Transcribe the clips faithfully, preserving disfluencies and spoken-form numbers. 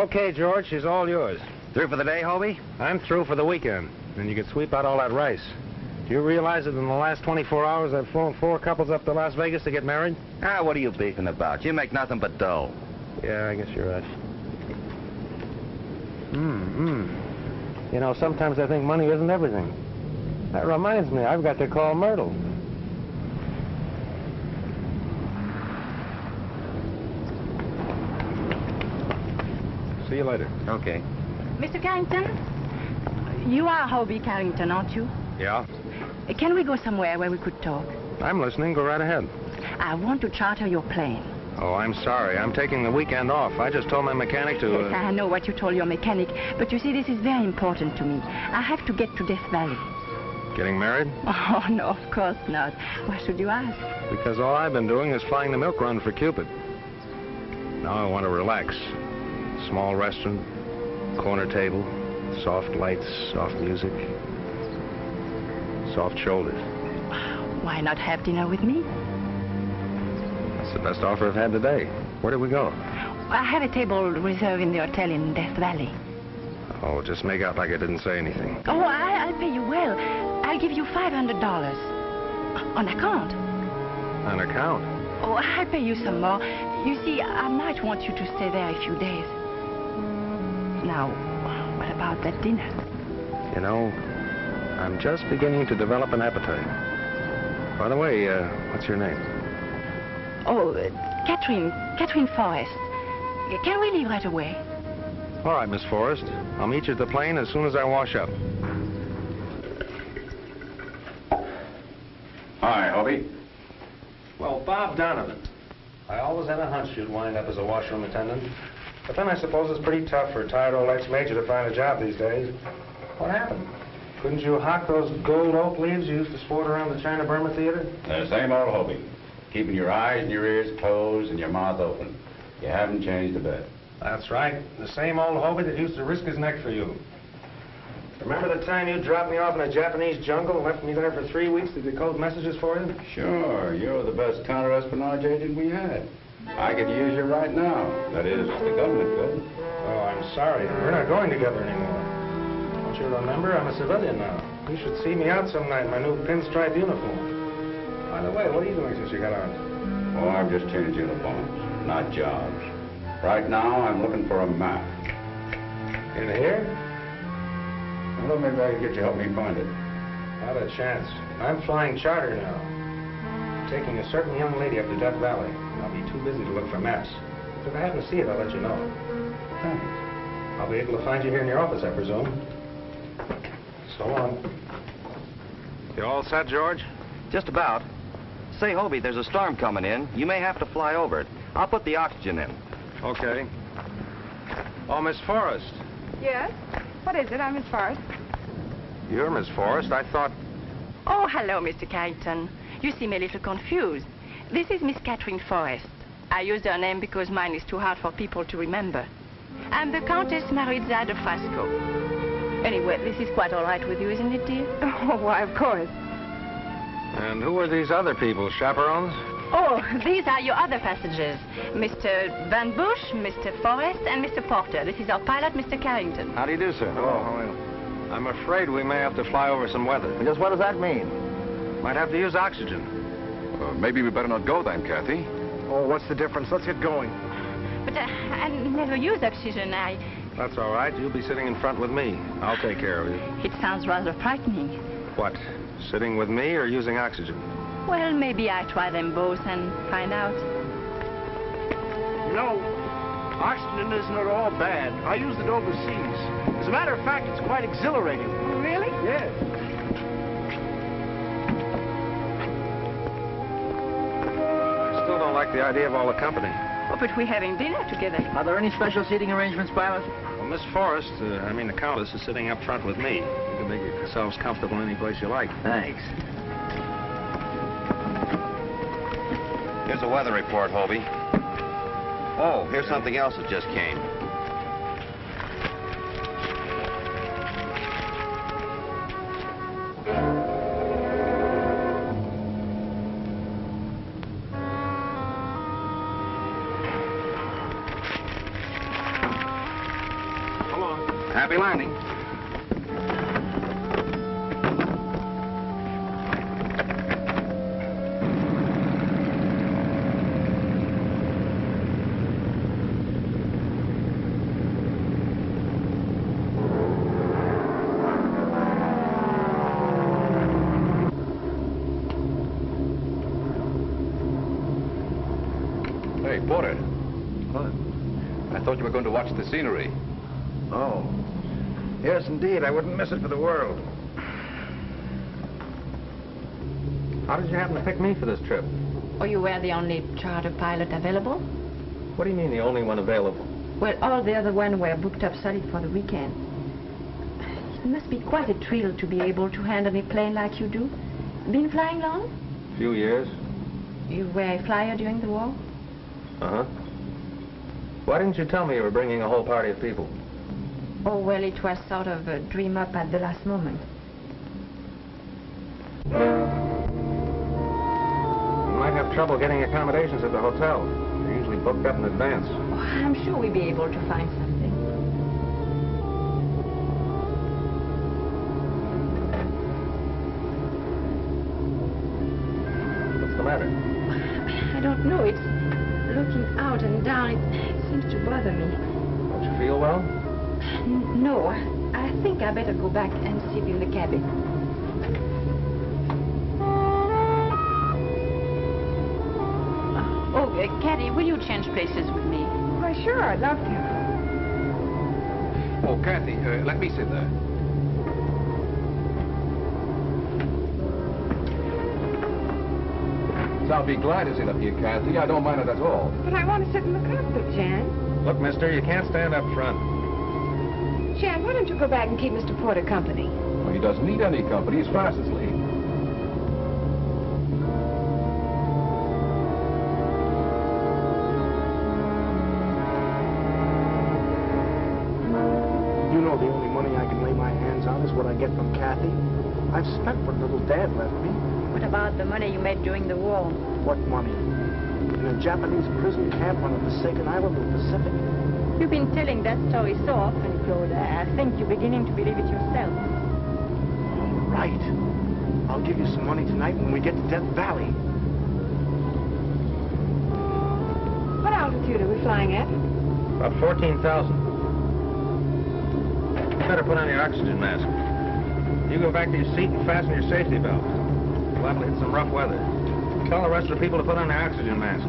Okay, George, she's all yours. Through for the day, Hobie? I'm through for the weekend. And you can sweep out all that rice. Do you realize that in the last twenty-four hours I've flown four couples up to Las Vegas to get married? Ah, what are you beefing about? You make nothing but dough. Yeah, I guess you're right. Mm-hmm. You know, sometimes I think money isn't everything. That reminds me, I've got to call Myrtle. See you later. Okay. Mister Carrington, you are Hobie Carrington, aren't you? Yeah. Can we go somewhere where we could talk? I'm listening. Go right ahead. I want to charter your plane. Oh, I'm sorry. I'm taking the weekend off. I just told my mechanic to... Yes, uh... I know what you told your mechanic, but you see, this is very important to me. I have to get to Death Valley. Getting married? Oh, no, of course not. Why should you ask? Because all I've been doing is flying the milk run for Cupid. Now I want to relax. Small restaurant, corner table, soft lights, soft music, soft shoulders. Why not have dinner with me? That's the best offer I've had today. Where did we go? I have a table reserved in the hotel in Death Valley. Oh, just make out like I didn't say anything. Oh, I, I'll pay you well. I'll give you five hundred dollars. On account. On account? Oh, I'll pay you some more. You see, I might want you to stay there a few days. Now, what about that dinner? You know, I'm just beginning to develop an appetite. By the way, uh, what's your name? Oh, uh, Catherine. Catherine Forrest. Can we leave right away? All right, Miss Forrest. I'll meet you at the plane as soon as I wash up. Hi, Hobie. Well, Bob Donovan. I always had a hunch you'd wind up as a washroom attendant. But then I suppose it's pretty tough for a tired old ex-major to find a job these days. What happened? Couldn't you hock those gold oak leaves you used to sport around the China Burma Theater? The same old Hobie. Keeping your eyes and your ears closed and your mouth open. You haven't changed a bit. That's right. The same old Hobie that used to risk his neck for you. Remember the time you dropped me off in a Japanese jungle and left me there for three weeks to decode messages for you? Sure. You're the best counter-espionage agent we had. I could use you right now. That is, the government could. Oh, I'm sorry. We're not going together anymore. Don't you remember? I'm a civilian now. You should see me out some night in my new pinstripe uniform. By the way, what are you doing since you got out? Oh, I've just changed uniforms, not jobs. Right now, I'm looking for a map. In here? Well, maybe I can get you to help me find it. Not a chance. I'm flying charter now. I'm taking a certain young lady up to Death Valley. I'll be too busy to look for maps. If I happen to see it, I'll let you know. Thanks. I'll be able to find you here in your office, I presume. So long. You all set, George? Just about. Say, Hobie, there's a storm coming in. You may have to fly over it. I'll put the oxygen in. Okay. Oh, Miss Forrest. Yes? What is it? I'm Miss Forrest. You're Miss Forrest? I thought... Oh, hello, Mister Carrington. You seem a little confused. This is Miss Catherine Forrest. I used her name because mine is too hard for people to remember. I'm the Countess Maritza de Frasco. Anyway, this is quite all right with you, isn't it, dear? Oh, why, of course. And who are these other people, chaperones? Oh, these are your other passengers. Mister Van Bush, Mister Forrest, and Mister Porter. This is our pilot, Mister Carrington. How do you do, sir? Hello. Oh, how are you? I'm afraid we may have to fly over some weather. Just what does that mean? Might have to use oxygen. Uh, maybe we better not go then, Kathy. Oh, what's the difference? Let's get going. But uh, I never use oxygen. I... That's all right. You'll be sitting in front with me. I'll take care of you. It sounds rather frightening. What? Sitting with me or using oxygen? Well, maybe I try them both and find out. You know, oxygen isn't at all bad. I used it overseas. As a matter of fact, it's quite exhilarating. Really? Yes. I still don't like the idea of all the company. Oh, but we're having dinner together. Are there any special seating arrangements, pilot? Well, Miss Forrest, uh, I mean the Countess, is sitting up front with me. You can make yourselves comfortable any place you like. Thanks. Here's a weather report, Hobie. Oh, here's something else that just came. Happy landing. The scenery. Oh. Yes, indeed. I wouldn't miss it for the world. How did you happen to pick me for this trip? Oh, you were the only charter pilot available? What do you mean, the only one available? Well, all the other ones were booked up solid for the weekend. It must be quite a thrill to be able to handle a plane like you do. Been flying long? A few years. You were a flyer during the war? Uh-huh. Why didn't you tell me you were bringing a whole party of people? Oh, well, it was sort of a dream up at the last moment. You might have trouble getting accommodations at the hotel. They're usually booked up in advance. Oh, I'm sure we'll be able to find something. What's the matter? I don't know. It's looking out and down. It seems to bother me. Don't you feel well? N no. I think I better go back and sit in the cabin. Uh, oh, uh, Caddy, will you change places with me? Why, sure. I'd love to. Oh, Kathy, uh, let me sit there. I'll be glad to sit up here, Kathy. I don't mind it at all. But I want to sit in the cockpit, Jan. Look, mister, you can't stand up front. Jan, why don't you go back and keep Mister Porter company? Well, he doesn't need any company. He's fast asleep. You know the only money I can lay my hands on is what I get from Kathy. I've spent what little Dad left me. What about the money you made during the war? What money? In a Japanese prison camp on a forsaken island in the Pacific. You've been telling that story so often, Claude. I think you're beginning to believe it yourself. All right. I'll give you some money tonight when we get to Death Valley. What altitude are we flying at? About fourteen thousand. You better put on your oxygen mask. You go back to your seat and fasten your safety belt. We'll have to hit some rough weather. Tell the rest of the people to put on their oxygen masks.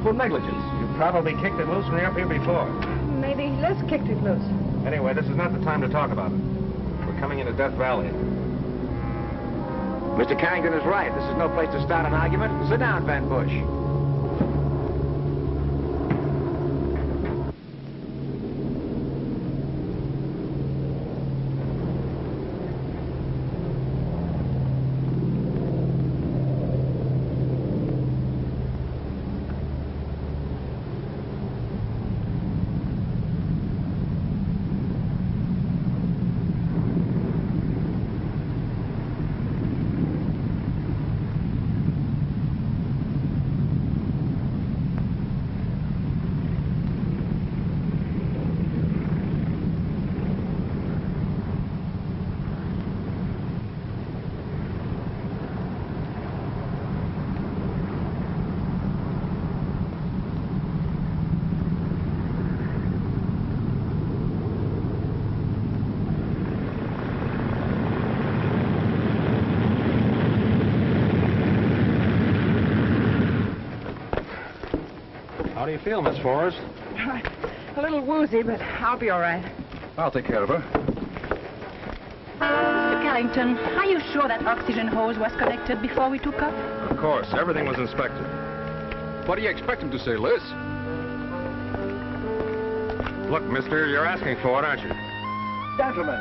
For negligence. You probably kicked it loose when you're up here before. Maybe Les kicked it loose. Anyway, this is not the time to talk about it. We're coming into Death Valley. Mister Carrington is right. This is no place to start an argument. Sit down, Van Bush. How do you feel, Miss Forrest? A little woozy, but I'll be all right. I'll take care of her. Mister Carrington, are you sure that oxygen hose was connected before we took up? Of course. Everything was inspected. What do you expect him to say, Liz? Look, mister, you're asking for it, aren't you? Gentlemen,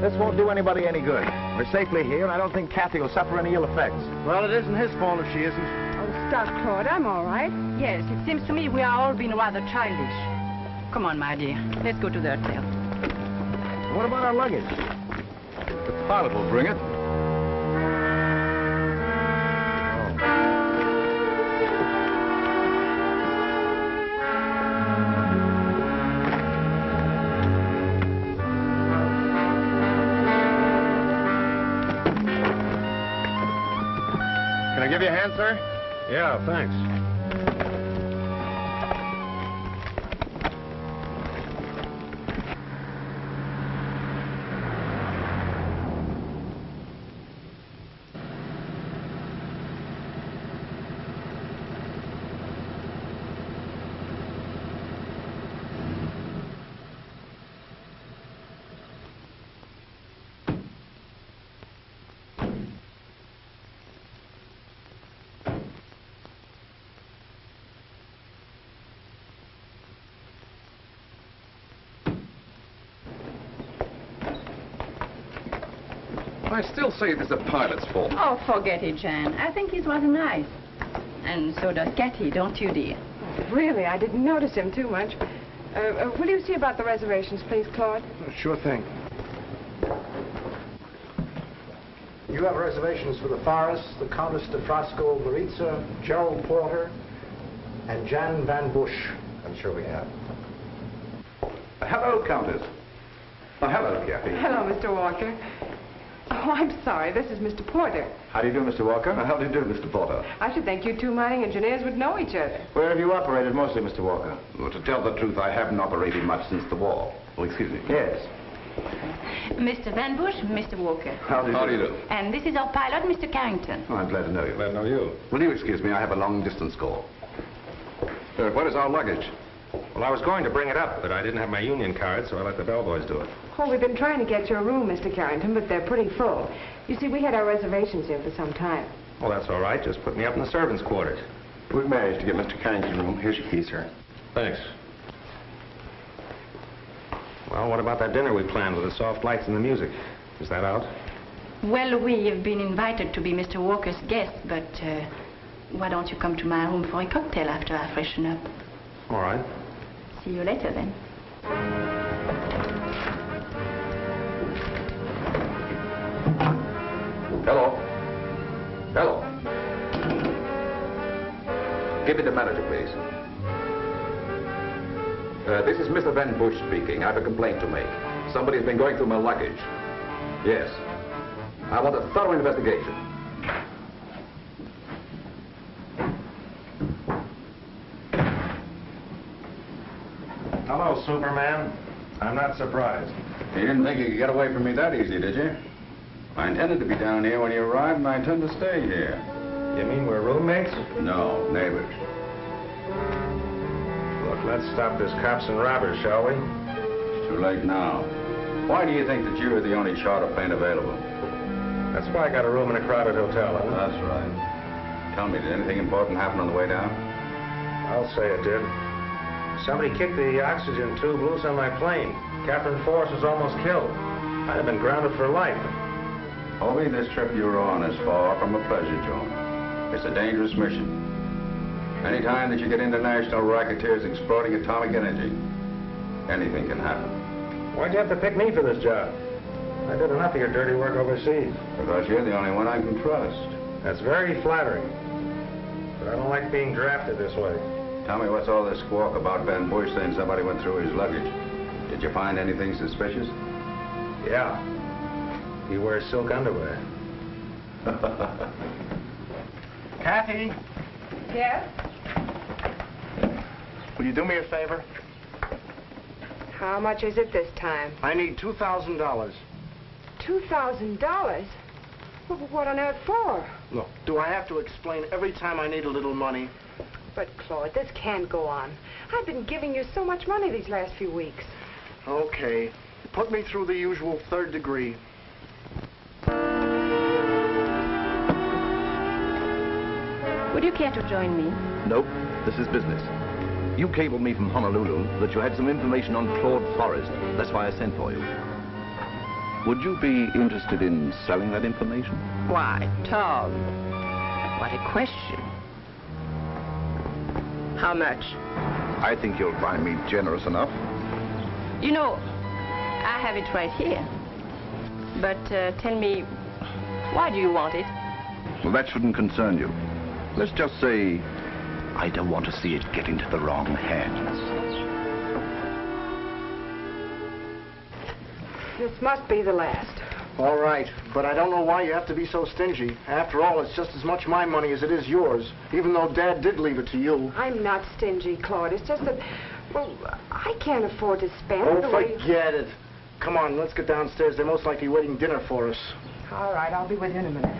this won't do anybody any good. We're safely here, and I don't think Kathy will suffer any ill effects. Well, it isn't his fault if she isn't. Oh, stop, Claude. I'm all right. Yes, it seems to me we are all being rather childish. Come on, my dear. Let's go to the hotel. What about our luggage? The pilot will bring it. Give you a hand, sir? Yeah, thanks. I still say this is the pilot's fault. Oh, forget it, Jan. I think he's rather nice. And so does Cathy, don't you, dear? Oh, really, I didn't notice him too much. Uh, uh, will you see about the reservations, please, Claude? Sure thing. You have reservations for the Forrest, the Countess de Frasco, Maritza, Gerald Porter, and Jan Van Bush. I'm sure we have. Uh, hello, Countess. Uh, hello, Cathy. Hello, Mister Walker. Oh, I'm sorry. This is Mister Porter. How do you do, Mister Walker? How do you do, Mister Porter? I should think you two mining engineers would know each other. Where have you operated mostly, Mister Walker? Well, to tell the truth, I haven't operated much since the war. Well, excuse me. Yes. Mister Van Bush, Mister Walker. How do you, How do, you do? And this is our pilot, Mister Carrington. Oh, I'm glad to know you. Glad to know you. Will you excuse me? I have a long-distance call. Uh, what is our luggage? Well, I was going to bring it up, but I didn't have my union card, so I let the bellboys do it. Well, we've been trying to get your room, Mister Carrington, but they're pretty full. You see, we had our reservations here for some time. Well, that's all right. Just put me up in the servants' quarters. We've managed to get Mister Carrington's room. Here's your key, sir. Thanks. Well, what about that dinner we planned with the soft lights and the music? Is that out? Well, we've been invited to be Mister Walker's guest, but uh, why don't you come to my room for a cocktail after I freshen up? All right. See you later, then. Hello. Hello. Give me the manager, please. Uh, this is Mister Van Bush speaking. I have a complaint to make. Somebody's been going through my luggage. Yes. I want a thorough investigation. Hello, Superman. I'm not surprised. You didn't think you could get away from me that easy, did you? I intended to be down here when you arrived, and I intend to stay here. You mean we're roommates? No, neighbors. Look, let's stop this cops and robbers, shall we? It's too late now. Why do you think that you are the only charter plane available? That's why I got a room in a crowded hotel, isn't it? That's right. Tell me, did anything important happen on the way down? I'll say it did. Somebody kicked the oxygen tube loose on my plane. Catherine Forrest was almost killed. I'd have been grounded for life. Hobie, this trip you were on is far from a pleasure joint. It's a dangerous mission. Any time that you get international racketeers exploiting atomic energy, anything can happen. Why'd you have to pick me for this job? I did enough of your dirty work overseas. Because you're the only one I can trust. That's very flattering. But I don't like being drafted this way. Tell me, what's all this squawk about Van Bush saying somebody went through his luggage? Did you find anything suspicious? Yeah. He wears silk underwear. Kathy? Yes? Will you do me a favor? How much is it this time? I need two thousand dollars. two thousand dollars? Well, what on earth for? Look, do I have to explain every time I need a little money? But, Claude, this can't go on. I've been giving you so much money these last few weeks. Okay. Put me through the usual third degree. Would you care to join me? Nope. This is business. You cabled me from Honolulu that you had some information on Claude Forrest. That's why I sent for you. Would you be interested in selling that information? Why, Tom, what a question. How much? I think you'll find me generous enough. You know, I have it right here. But uh, tell me, why do you want it? Well, that shouldn't concern you. Let's just say, I don't want to see it get into the wrong hands. This must be the last. All right, but I don't know why you have to be so stingy. After all, it's just as much my money as it is yours, even though Dad did leave it to you. I'm not stingy, Claude. It's just that, well, I can't afford to spend oh, the way... Oh, forget it. Come on, let's get downstairs. They're most likely waiting dinner for us. All right, I'll be with you in a minute.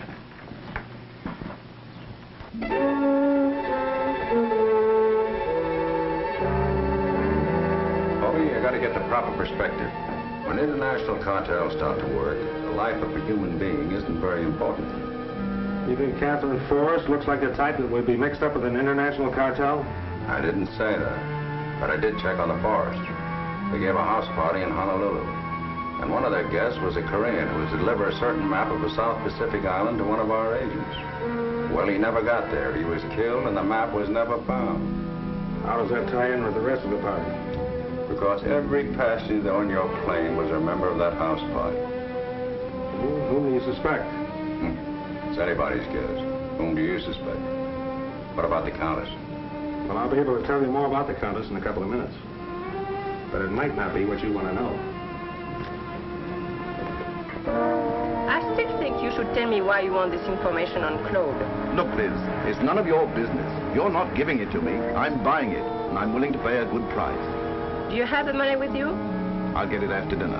Hobie, I gotta get the proper perspective. When international cartels start to work, the life of a human being isn't very important. You think Catherine Forrest looks like the type that would be mixed up with an international cartel? I didn't say that, but I did check on the Forrest. They gave a house party in Honolulu, and one of their guests was a Korean who was to deliver a certain map of the South Pacific Island to one of our agents. Well, he never got there. He was killed, and the map was never found. How does that tie in with the rest of the party? Because every passenger on your plane was a member of that house party. Who, whom do you suspect? Hmm. It's anybody's guess. Whom do you suspect? What about the Countess? Well, I'll be able to tell you more about the Countess in a couple of minutes. But it might not be what you want to know. I still think you should tell me why you want this information on Claude. Look, Liz, it's none of your business. You're not giving it to me. I'm buying it, and I'm willing to pay a good price. Do you have the money with you? I'll get it after dinner.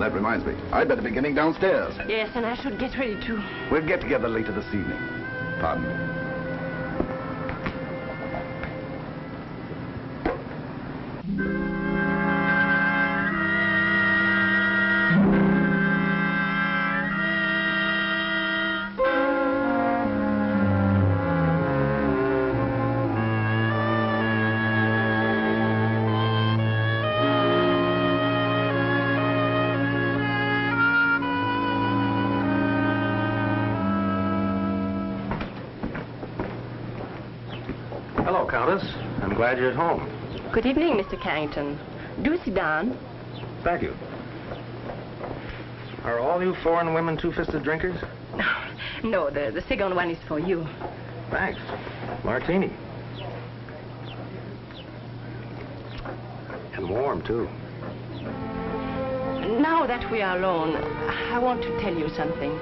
That reminds me, I'd better be getting downstairs. Yes, and I should get ready too. We'll get together later this evening. Pardon me. I'm glad you're at home. Good evening, Mister Carrington. Do sit down. Thank you. Are all you foreign women two-fisted drinkers? No, the, the second one is for you. Thanks. Martini. And warm, too. Now that we are alone, I want to tell you something.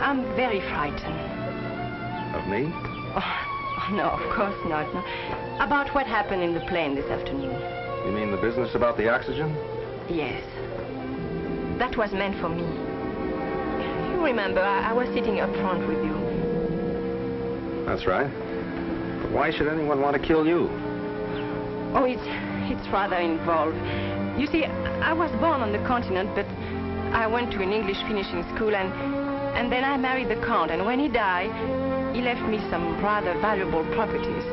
I'm very frightened. Of me? Oh. No, of course not. No. About what happened in the plane this afternoon. You mean the business about the oxygen? Yes. That was meant for me. You remember, I, I was sitting up front with you. That's right. But why should anyone want to kill you? Oh, it's, it's rather involved. You see, I was born on the continent, but I went to an English finishing school, and, and then I married the Count, and when he died... he left me some rather valuable properties.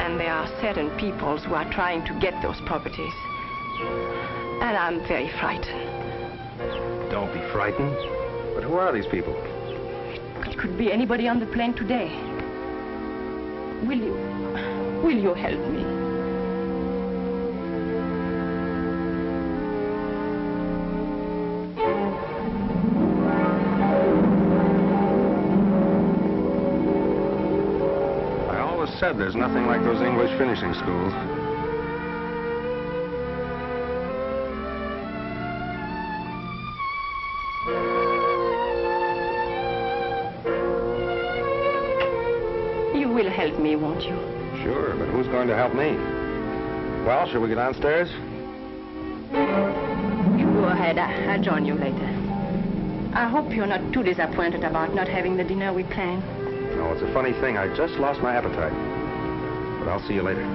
And there are certain peoples who are trying to get those properties. And I'm very frightened. Don't be frightened. But who are these people? It could be anybody on the plane today. Will you... will you help me? Said there's nothing like those English finishing schools. You will help me, won't you? Sure, but who's going to help me? Well, shall we go downstairs? You go ahead. I'll join you later. I hope you're not too disappointed about not having the dinner we planned. No, it's a funny thing. I just lost my appetite. But I'll see you later.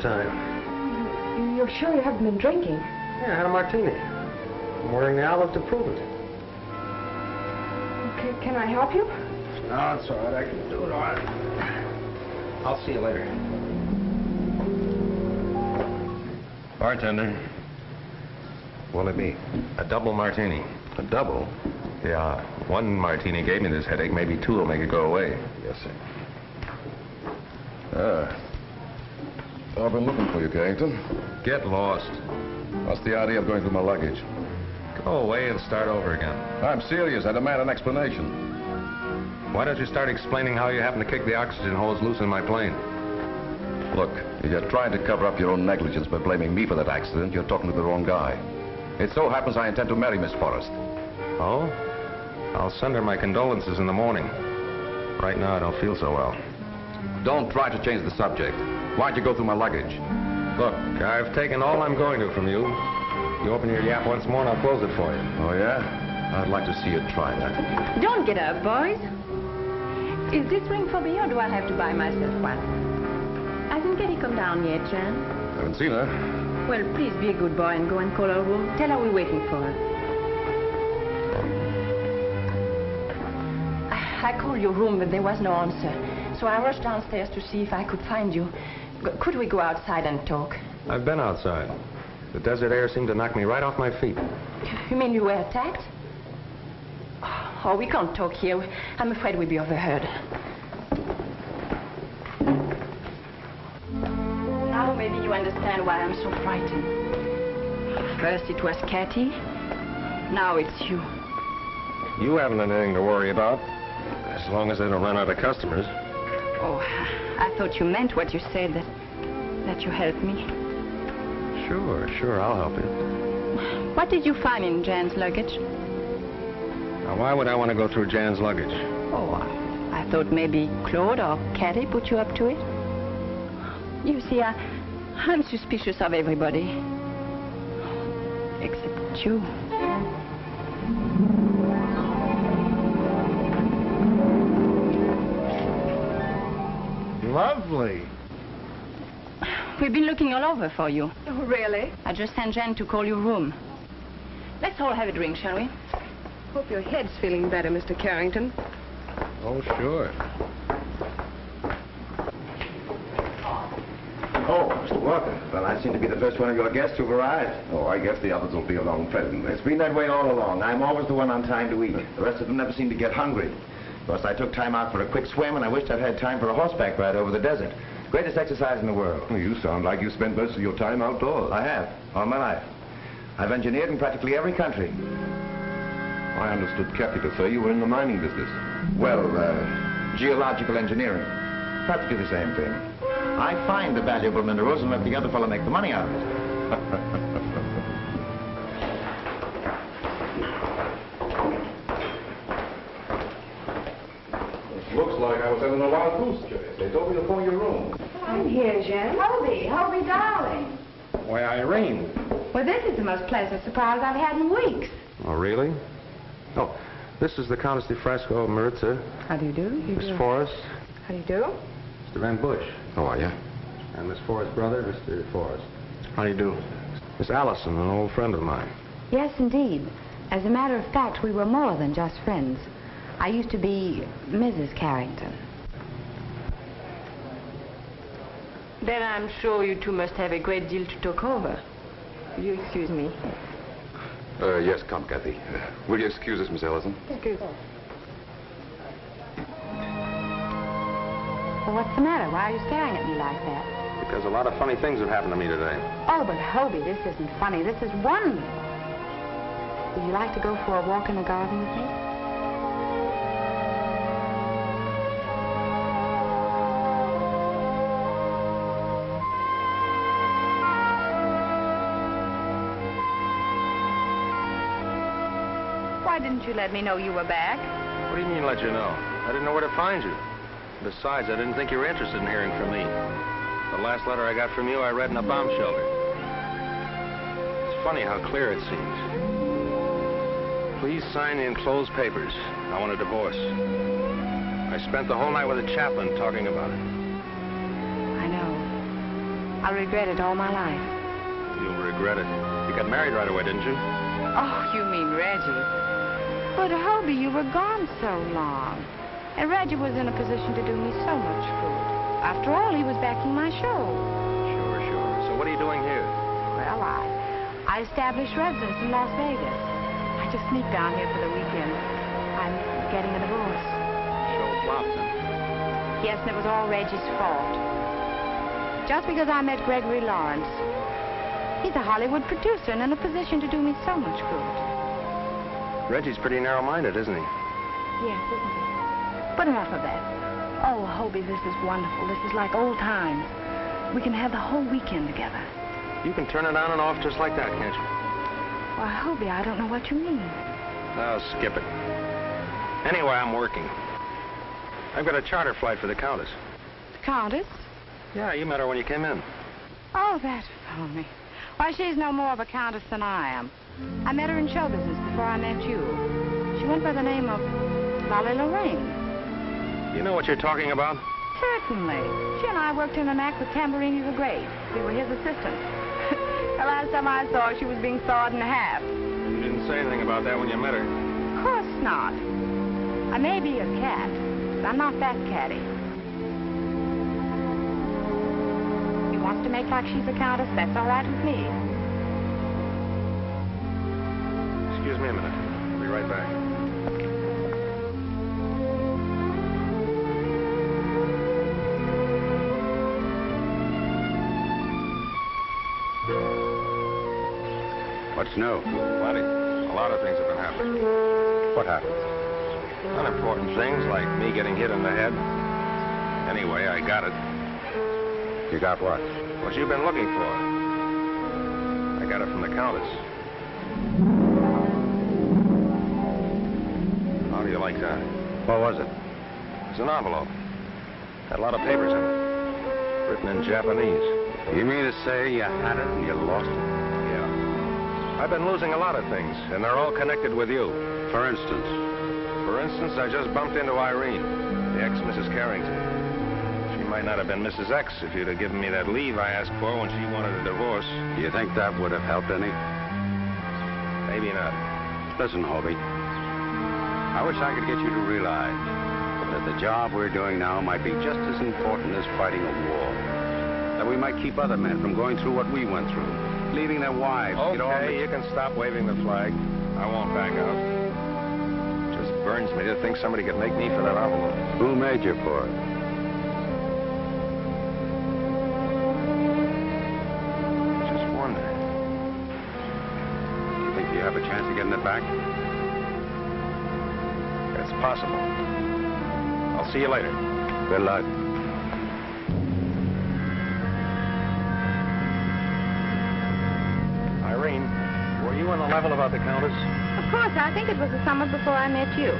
Time. You're sure you haven't been drinking? Yeah, I had a martini. I'm wearing the olive to prove it. Okay, can I help you? No, it's all right. I can do it all right. I'll see you later. Bartender. What'll it be? A double martini. A double? Yeah. One martini gave me this headache. Maybe two will make it go away. Yes, sir. Ah. I've been looking for you, Carrington. Get lost. What's the idea of going through my luggage? Go away and start over again. I'm serious. I demand an explanation. Why don't you start explaining how you happened to kick the oxygen hose loose in my plane? Look, if you're trying to cover up your own negligence by blaming me for that accident, you're talking to the wrong guy. It so happens I intend to marry Miss Forrest. Oh? I'll send her my condolences in the morning. Right now, I don't feel so well. Don't try to change the subject. Why'd you go through my luggage? Look, I've taken all I'm going to from you. You open your yap once more and I'll close it for you. Oh, yeah? I'd like to see you try that. Don't get up, boys. Is this ring for me or do I have to buy myself one? Hasn't Kitty come down yet, Jan? I haven't seen her. Well, please be a good boy and go and call her room. Tell her we're waiting for her. I called your room, but there was no answer. So I rushed downstairs to see if I could find you. G- could we go outside and talk? I've been outside. The desert air seemed to knock me right off my feet. You mean you were attacked? Oh, we can't talk here. I'm afraid we'll be overheard. Now maybe you understand why I'm so frightened. First it was Cathy. Now it's you. You haven't anything to worry about. As long as they don't run out of customers. Oh, I thought you meant what you said, that, that you helped me. Sure, sure, I'll help you. What did you find in Jan's luggage? Now, why would I want to go through Jan's luggage? Oh, I, I thought maybe Claude or Cathy put you up to it. You see, I, I'm suspicious of everybody. Except you. Lovely. We've been looking all over for you. Oh, really? I just sent Jan to call your room. Let's all have a drink, shall we? Hope your head's feeling better, Mister Carrington. Oh, sure. Oh, Mister Walker. Well, I seem to be the first one of your guests who've arrived. Oh, I guess the others will be along presently. It's been that way all along. I'm always the one on time to eat. The rest of them never seem to get hungry. Of course, I took time out for a quick swim, and I wished I'd had time for a horseback ride over the desert. Greatest exercise in the world. You sound like you spent most of your time outdoors. I have, all my life. I've engineered in practically every country. I understood Cathy to say you were in the mining business. Well, uh, geological engineering. Practically the same thing. I find the valuable minerals and let the other fellow make the money out of it. Looks like I was having a wild goose chase. They told me to phone your room. I'm here, Jan. Hobie, Hobie, darling. Why, Irene. Well, this is the most pleasant surprise I've had in weeks. Oh, really? Oh, this is the Countess de Frasco of Maritza. How do you do? Miss Forrest. How do you do? Mister Van Bush. How are you? And Miss Forrest's brother, Mister Forrest. How do you do? Miss Allison, an old friend of mine. Yes, indeed. As a matter of fact, we were more than just friends. I used to be Missus Carrington. Then I'm sure you two must have a great deal to talk over. Will you excuse me? Uh, yes, come, Cathy. Uh, will you excuse us, Miss Ellison? Excuse us. Well, what's the matter? Why are you staring at me like that? Because a lot of funny things have happened to me today. Oh, but Hobie, this isn't funny. This is wonderful. Would you like to go for a walk in the garden with me? Why didn't you let me know you were back? What do you mean, let you know? I didn't know where to find you. Besides, I didn't think you were interested in hearing from me. The last letter I got from you, I read in a bomb shelter. It's funny how clear it seems. Please sign the enclosed papers. I want a divorce. I spent the whole night with a chaplain talking about it. I know. I'll regret it all my life. You'll regret it. You got married right away, didn't you? Oh, you mean Reggie. But, Hobie, you were gone so long. And Reggie was in a position to do me so much good. After all, he was backing my show. Sure, sure. So what are you doing here? Well, I, I established residence in Las Vegas. I just sneaked down here for the weekend. I'm getting a divorce. So flopped, huh? Yes, and it was all Reggie's fault. Just because I met Gregory Lawrence. He's a Hollywood producer and in a position to do me so much good. Reggie's pretty narrow-minded, isn't he? Yes, isn't he? But enough of that. Oh, Hobie, this is wonderful. This is like old times. We can have the whole weekend together. You can turn it on and off just like that, can't you? Why, Hobie, I don't know what you mean. Now, skip it. Anyway, I'm working. I've got a charter flight for the Countess. The Countess? Yeah, you met her when you came in. Oh, that phony. Why, she's no more of a countess than I am. I met her in show business before I met you. She went by the name of Molly Lorraine. You know what you're talking about? Certainly. She and I worked in an act with Tamburini the Great. We were his assistants. The last time I saw her, she was being sawed in half. You didn't say anything about that when you met her. Of course not. I may be a cat, but I'm not that catty. She wants to make like she's a countess, that's all right with me. Excuse me a minute. I'll be right back. What's new? Plenty. A lot of things have been happening. What happened? Unimportant things like me getting hit in the head. Anyway, I got it. You got what? What you've been looking for. I got it from the Countess. How do you like that? What was it? It's an envelope. Had a lot of papers in it. Written in Japanese. You mean to say you had it and you lost it? I've been losing a lot of things, and they're all connected with you. For instance? For instance, I just bumped into Irene, the ex-Missus Carrington. She might not have been Missus X if you'd have given me that leave I asked for when she wanted a divorce. Do you think that would have helped any? Maybe not. Listen, Hobie, I wish I could get you to realize that the job we're doing now might be just as important as fighting a war. That we might keep other men from going through what we went through. Leaving their wives. Okay, you, don't... you can stop waving the flag. I won't back out. It just burns me to think somebody could make me for that envelope. Who made you for it? Just wonder. Do you think you have a chance of getting it back? It's possible. I'll see you later. Good luck. On the level about the Countess? Of course. I think it was the summer before I met you.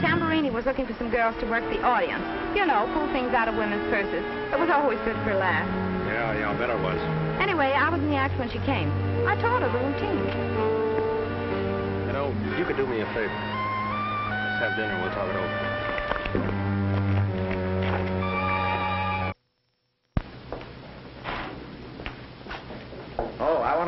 Tamburini was looking for some girls to work the audience. You know, pull things out of women's purses. It was always good for a laugh. Yeah, yeah, I bet it was. Anyway, I was in the act when she came. I told her the routine. You know, you could do me a favor. Let's have dinner. We'll talk it over.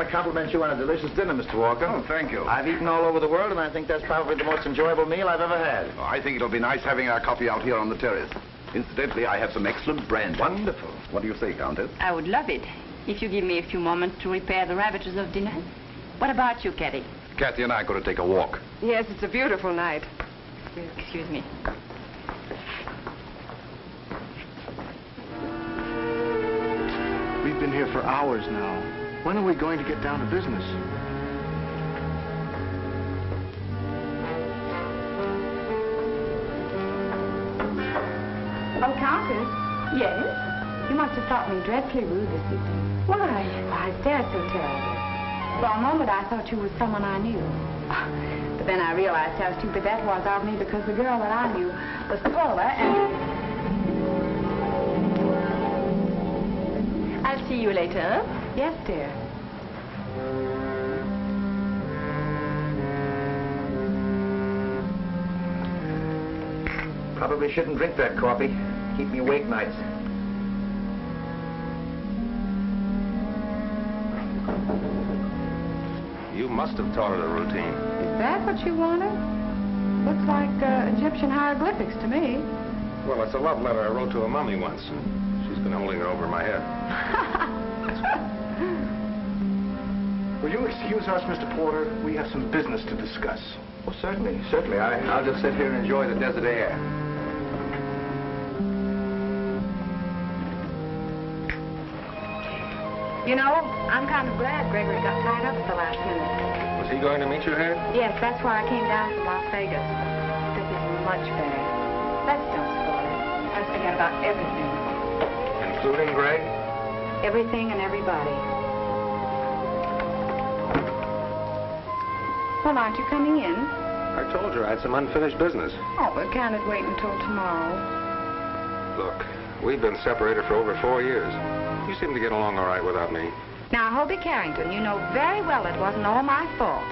Compliment you on a delicious dinner, Mister Walker. Oh, thank you. I've eaten all over the world, and I think that's probably the most enjoyable meal I've ever had. Oh, I think it'll be nice having our coffee out here on the terrace. Incidentally, I have some excellent brandy. Wonderful. What do you say, Countess? I would love it, if you give me a few moments to repair the ravages of dinner. What about you, Cathy? Cathy and I are going to take a walk. Yes, it's a beautiful night. Excuse me. We've been here for hours now. When are we going to get down to business? Countess? Yes? You must have thought me dreadfully rude this evening. Why? I stared so terribly. For a moment, I thought you were someone I knew. But then I realized how stupid that was of me, because the girl that I knew was taller and... I'll see you later. Yes, dear. Probably shouldn't drink that coffee. Keep me awake nights. You must have taught it a routine. Is that what you wanted? Looks like uh, Egyptian hieroglyphics to me. Well, it's a love letter I wrote to her mummy once. She's been holding it over my head. Will you excuse us, Mister Porter? We have some business to discuss. Well, certainly, certainly. I, I'll just sit here and enjoy the desert air. You know, I'm kind of glad Gregory got tied up at the last minute. Was he going to meet you here? Yes, that's why I came down from Las Vegas. This is much better. Let's don't spoil it. Let's forget about everything. Including Greg? Everything and everybody. Well, aren't you coming in? I told you I had some unfinished business. Oh, but can't it wait until tomorrow? Look, we've been separated for over four years. You seem to get along all right without me. Now, Hobie Carrington, you know very well it wasn't all my fault.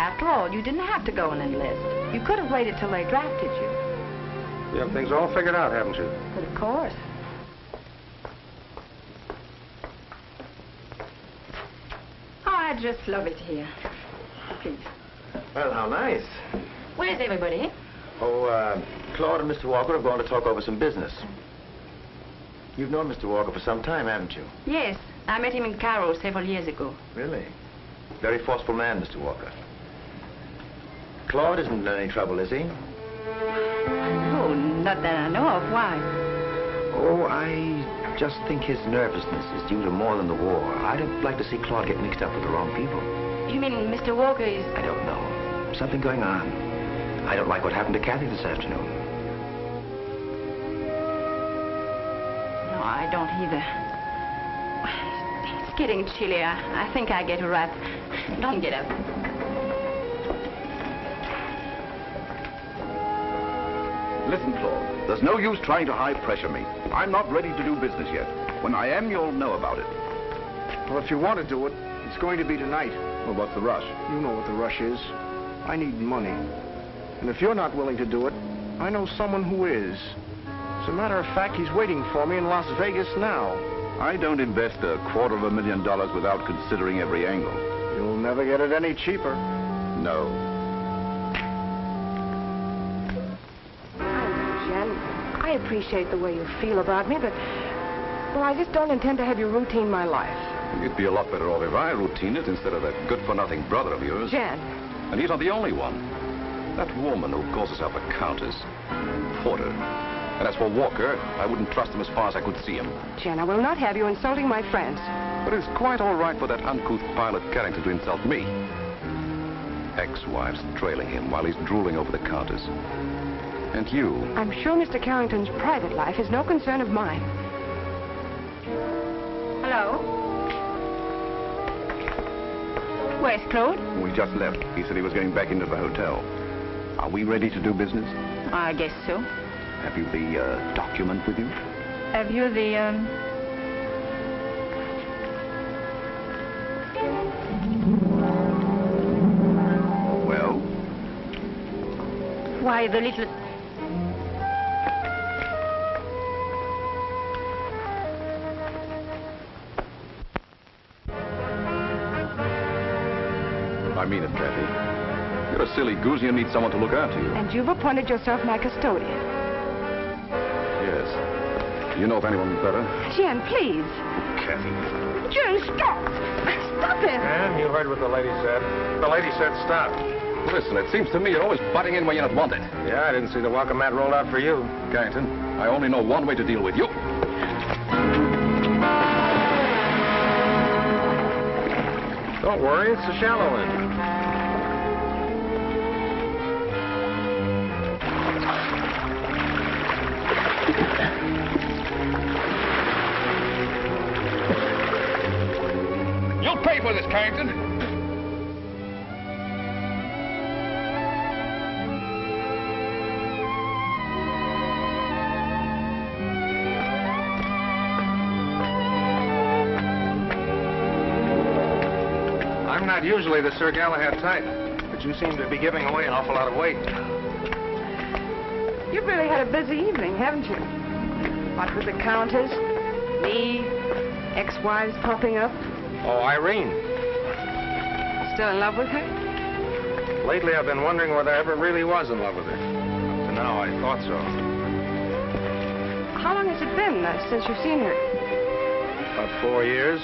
After all, you didn't have to go and enlist. You could have waited till they drafted you. You have things all figured out, haven't you? But of course. Oh, I just love it here. Please. Well, how nice. Where's everybody? Oh, uh, Claude and Mister Walker are going to talk over some business. You've known Mister Walker for some time, haven't you? Yes. I met him in Cairo several years ago. Really? Very forceful man, Mister Walker. Claude isn't in any trouble, is he? Oh, not that I know of. Why? Oh, I just think his nervousness is due to more than the war. I don't like to see Claude get mixed up with the wrong people. You mean Mister Walker is... I don't know. Something going on. I don't like what happened to Kathy this afternoon. I don't either. It's getting chilly. I, I think I get a wrap. Don't get up. Listen, Claude. There's no use trying to high pressure me. I'm not ready to do business yet. When I am, you'll know about it. Well, if you want to do it, it's going to be tonight. Well, what's the rush? You know what the rush is. I need money. And if you're not willing to do it, I know someone who is. As a matter of fact, he's waiting for me in Las Vegas now. I don't invest a quarter of a million dollars without considering every angle. You'll never get it any cheaper. No. I'm jealous. I appreciate the way you feel about me, but... well, I just don't intend to have you routine my life. You'd be a lot better off if I routine it instead of that good-for-nothing brother of yours. Jan. And he's not the only one. That woman who calls herself a countess, Porter. And as for Walker, I wouldn't trust him as far as I could see him. Jan, I will not have you insulting my friends. But it's quite all right for that uncouth pilot Carrington to insult me. Ex-wife's trailing him while he's drooling over the countess. And you... I'm sure Mister Carrington's private life is no concern of mine. Hello? Where's Claude? We just left. He said he was going back into the hotel. Are we ready to do business? I guess so. Have you the uh, document with you? Have you the, um... Well? Why, the little... I mean it, Kathy. You're a silly goose. You need someone to look after you. And you've appointed yourself my custodian. You know of anyone better? Jan, please. Kathy. Jan, stop! Stop it! Jan, you heard what the lady said. The lady said stop. Listen, it seems to me you're always butting in where you're not wanted. Yeah, I didn't see the welcome mat rolled out for you. Carrington, I only know one way to deal with you. Don't worry, it's a shallow end. pay for this, Carrington. Usually the Sir Galahad type, but you seem to be giving away an awful lot of weight. You've really had a busy evening, haven't you? What with the countess, me, ex-wives popping up. Oh, Irene. Still in love with her? Lately I've been wondering whether I ever really was in love with her. Up to now I thought so. How long has it been uh, since you've seen her? About four years.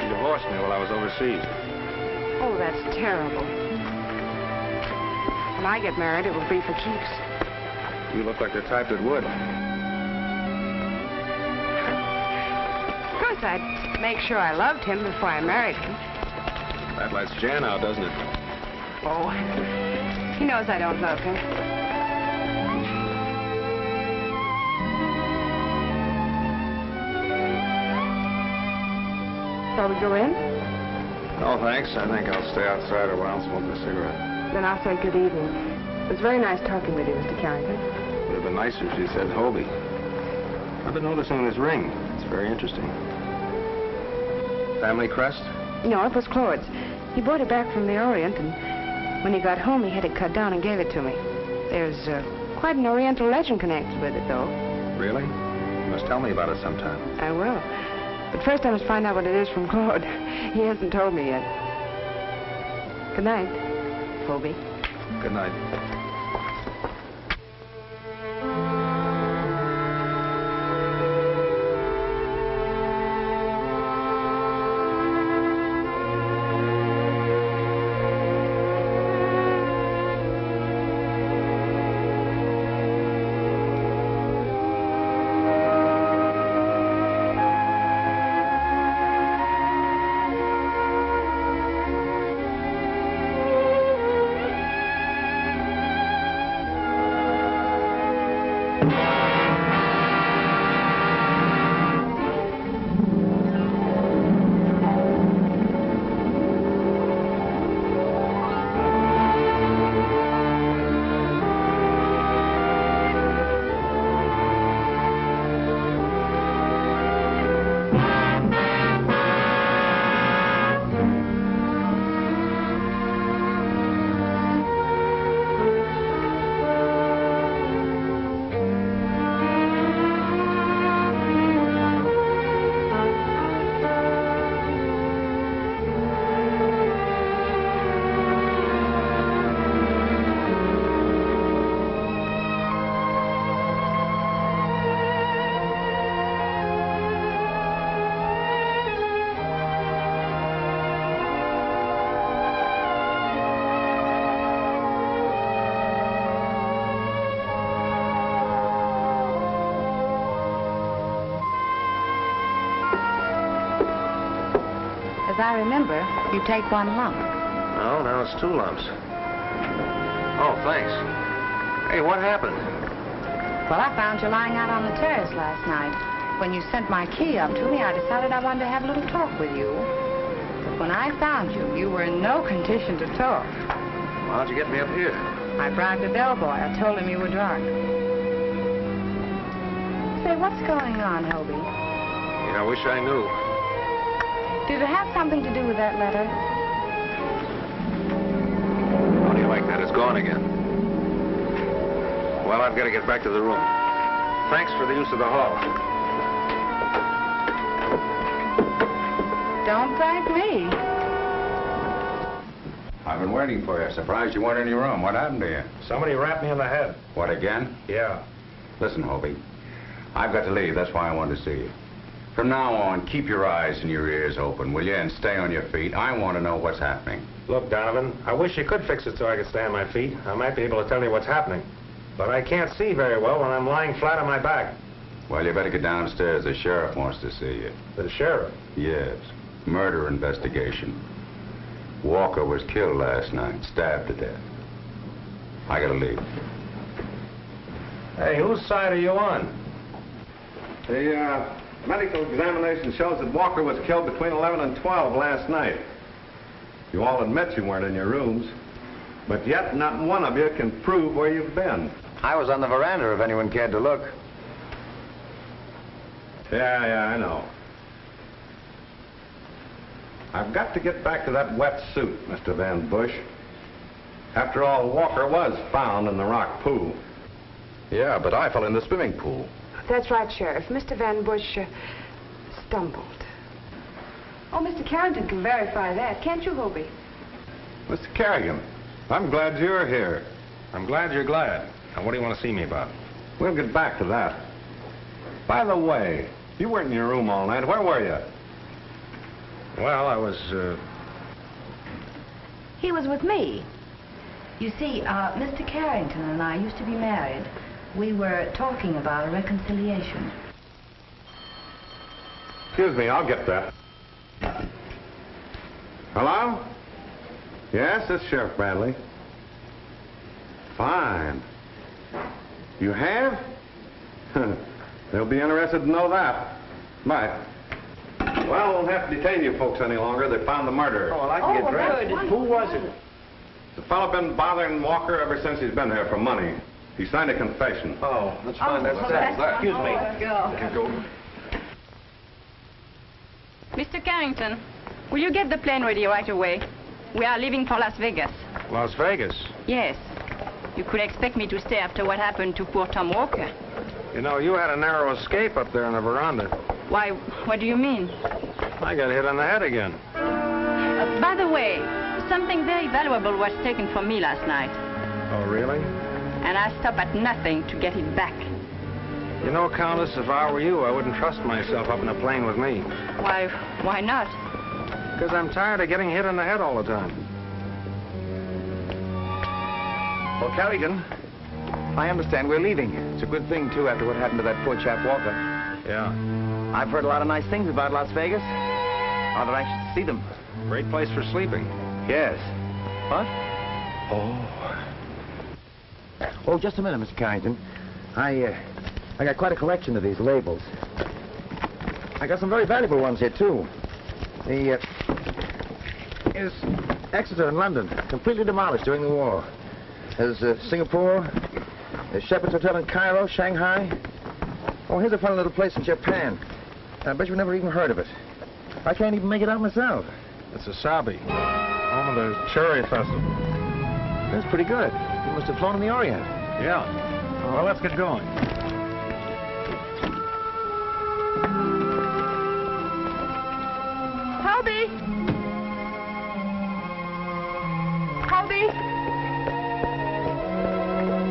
She divorced me while I was overseas. Oh, that's terrible. When I get married, it will be for keeps. You look like the type that would. Of course, I'd make sure I loved him before I married him. That lights Jan out, doesn't it? Oh, he knows I don't love him. Shall we go in? No, thanks. I think I'll stay outside a while and smoke a cigarette. Then I'll say good evening. It was very nice talking with you, Mister Carrington. It would have been nicer if she said Hobie. I've been noticing this ring. It's very interesting. Family crest? No, it was Claude's. He brought it back from the Orient, and when he got home, he had it cut down and gave it to me. There's uh, quite an Oriental legend connected with it, though. Really? You must tell me about it sometime. I will. But first I must find out what it is from Claude. He hasn't told me yet. Good night, Hobie. Good night. I remember, you take one lump. No, now it's two lumps. Oh, thanks. Hey, what happened? Well, I found you lying out on the terrace last night. When you sent my key up to me, I decided I wanted to have a little talk with you. But when I found you, you were in no condition to talk. Well, how'd you get me up here? I bribed a bellboy. I told him you were drunk. Say, what's going on, Hobie? Yeah, I wish I knew. Did it have something to do with that letter? How do you like that? It's gone again. Well, I've got to get back to the room. Thanks for the use of the hall. Don't thank me. I've been waiting for you. Surprised you weren't in your room. What happened to you? Somebody rapped me on the head. What, again? Yeah. Listen, Hobie, I've got to leave. That's why I wanted to see you. From now on, keep your eyes and your ears open, will you? And stay on your feet. I want to know what's happening. Look, Donovan, I wish you could fix it so I could stay on my feet. I might be able to tell you what's happening. But I can't see very well when I'm lying flat on my back. Well, you better get downstairs. The sheriff wants to see you. The sheriff? Yes. Murder investigation. Walker was killed last night, stabbed to death. I gotta leave. Hey, whose side are you on? The, uh... Medical examination shows that Walker was killed between eleven and twelve last night. You all admit you weren't in your rooms, but yet not one of you can prove where you've been. I was on the veranda if anyone cared to look. Yeah, yeah, I know. I've got to get back to that wetsuit, Mister Van Bush. After all, Walker was found in the rock pool. Yeah, but I fell in the swimming pool. That's right, Sheriff. Mister Van Bush uh, stumbled. Oh, Mister Carrington can verify that, can't you, Hobie? Mister Carrigan, I'm glad you're here. I'm glad you're glad. Now, what do you want to see me about? We'll get back to that. By the way, you weren't in your room all night. Where were you? Well, I was, uh... He was with me. You see, uh, Mister Carrington and I used to be married. We were talking about a reconciliation. Excuse me, I'll get that. Hello? Yes, it's Sheriff Bradley. Fine. You have? They'll be interested to know that. Bye. Well, I won't have to detain you folks any longer. They found the murderer. Oh, well, I can oh, get dressed. Who was it? The fellow been bothering Walker ever since he's been here for money. He signed a confession. Oh, that's fine. Oh, that's well, that. That's Excuse me. Let's go. Mister Carrington, will you get the plane ready right away? We are leaving for Las Vegas. Las Vegas? Yes. You could expect me to stay after what happened to poor Tom Walker. You know, you had a narrow escape up there on the veranda. Why, what do you mean? I got hit on the head again. Uh, by the way, something very valuable was taken from me last night. Oh, really? And I stop at nothing to get it back. You know, Countess, if I were you, I wouldn't trust myself up in a plane with me. Why, why not? Because I'm tired of getting hit in the head all the time. Well, Carrigan, I understand we're leaving. It's a good thing, too, after what happened to that poor chap Walker. Yeah. I've heard a lot of nice things about Las Vegas. Or that I should see them. Great place for sleeping. Yes. What? Oh... Oh, just a minute, Mister Carrington. I, uh, I got quite a collection of these labels. I got some very valuable ones here, too. The, uh, is Exeter in London, completely demolished during the war. There's, uh, Singapore, there's Shepherd's Hotel in Cairo, Shanghai. Oh, here's a funny little place in Japan. I bet you've never even heard of it. I can't even make it out myself. It's Asahi, home of the Cherry Festival. That's pretty good. You must have flown in the Orient. Yeah. Well, let's get going. Hobie! Hobie!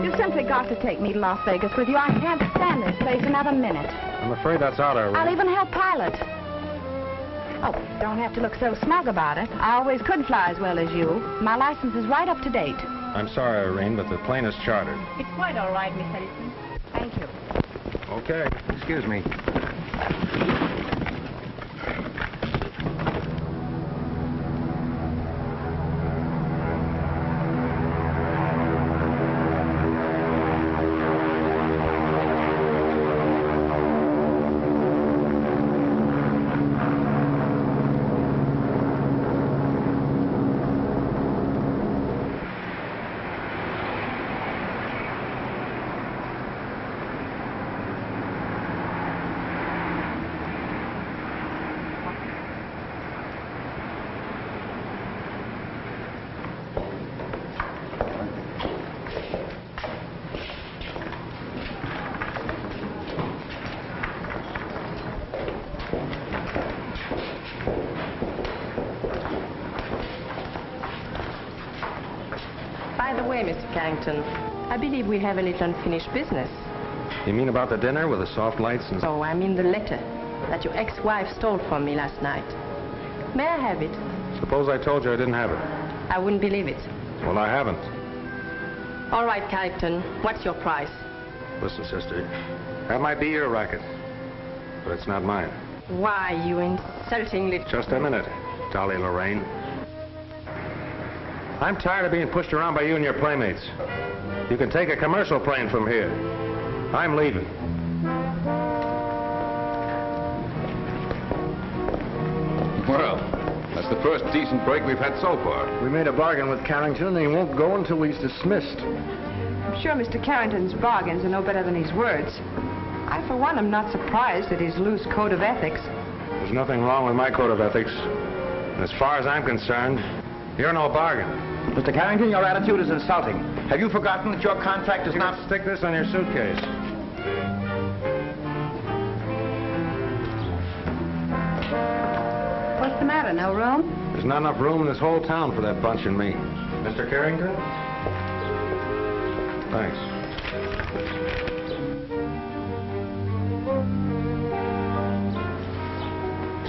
You simply got to take me to Las Vegas with you. I can't stand this place another minute. I'm afraid that's out of our way. I'll even help pilot. Oh, don't have to look so smug about it. I always could fly as well as you. My license is right up to date. I'm sorry, Irene, but the plane is chartered. It's quite all right, Miss Ellison. Thank you. Okay. Excuse me. I believe we have a little unfinished business. You mean about the dinner with the soft lights and... Oh, I mean the letter that your ex-wife stole from me last night. May I have it? Suppose I told you I didn't have it. I wouldn't believe it. Well, I haven't. All right, Carrington. What's your price? Listen, sister, that might be your racket, but it's not mine. Why, you insulting little... Just a minute, Dolly Lorraine. I'm tired of being pushed around by you and your playmates. You can take a commercial plane from here. I'm leaving. Well, that's the first decent break we've had so far. We made a bargain with Carrington, and he won't go until he's dismissed. I'm sure Mister Carrington's bargains are no better than his words. I, for one, am not surprised at his loose code of ethics. There's nothing wrong with my code of ethics. And as far as I'm concerned, you're no bargain. Mister Carrington, your attitude is insulting. Have you forgotten that your contract is you not... Stick this on your suitcase. What's the matter, no room? There's not enough room in this whole town for that bunch and me. Mister Carrington? Thanks.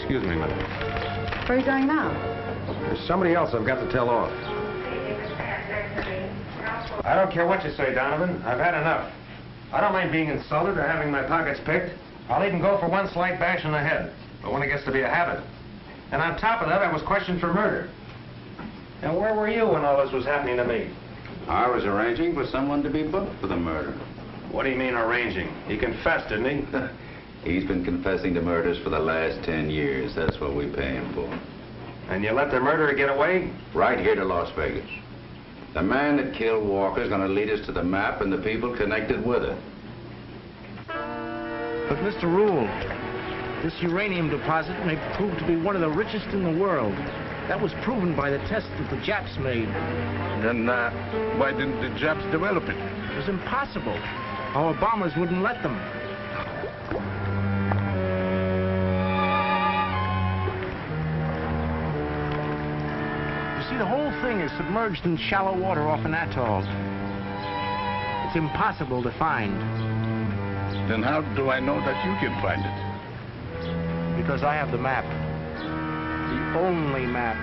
Excuse me, madam. Where are you going now? There's somebody else I've got to tell off. I don't care what you say, Donovan. I've had enough. I don't mind being insulted or having my pockets picked. I'll even go for one slight bash in the head, but when it gets to be a habit. And on top of that, I was questioned for murder. Now, where were you when all this was happening to me? I was arranging for someone to be booked for the murder. What do you mean, arranging? He confessed, didn't he? He's been confessing to murders for the last ten years. That's what we pay him for. And you let the murderer get away? Right here to Las Vegas. The man that killed Walker's going to lead us to the map and the people connected with it. But Mister Rule, this uranium deposit may prove to be one of the richest in the world. That was proven by the test that the Japs made. Then uh, why didn't the Japs develop it? It was impossible. Our bombers wouldn't let them. The whole thing is submerged in shallow water off an atoll. It's impossible to find. Then how do I know that you can find it? Because I have the map. The only map.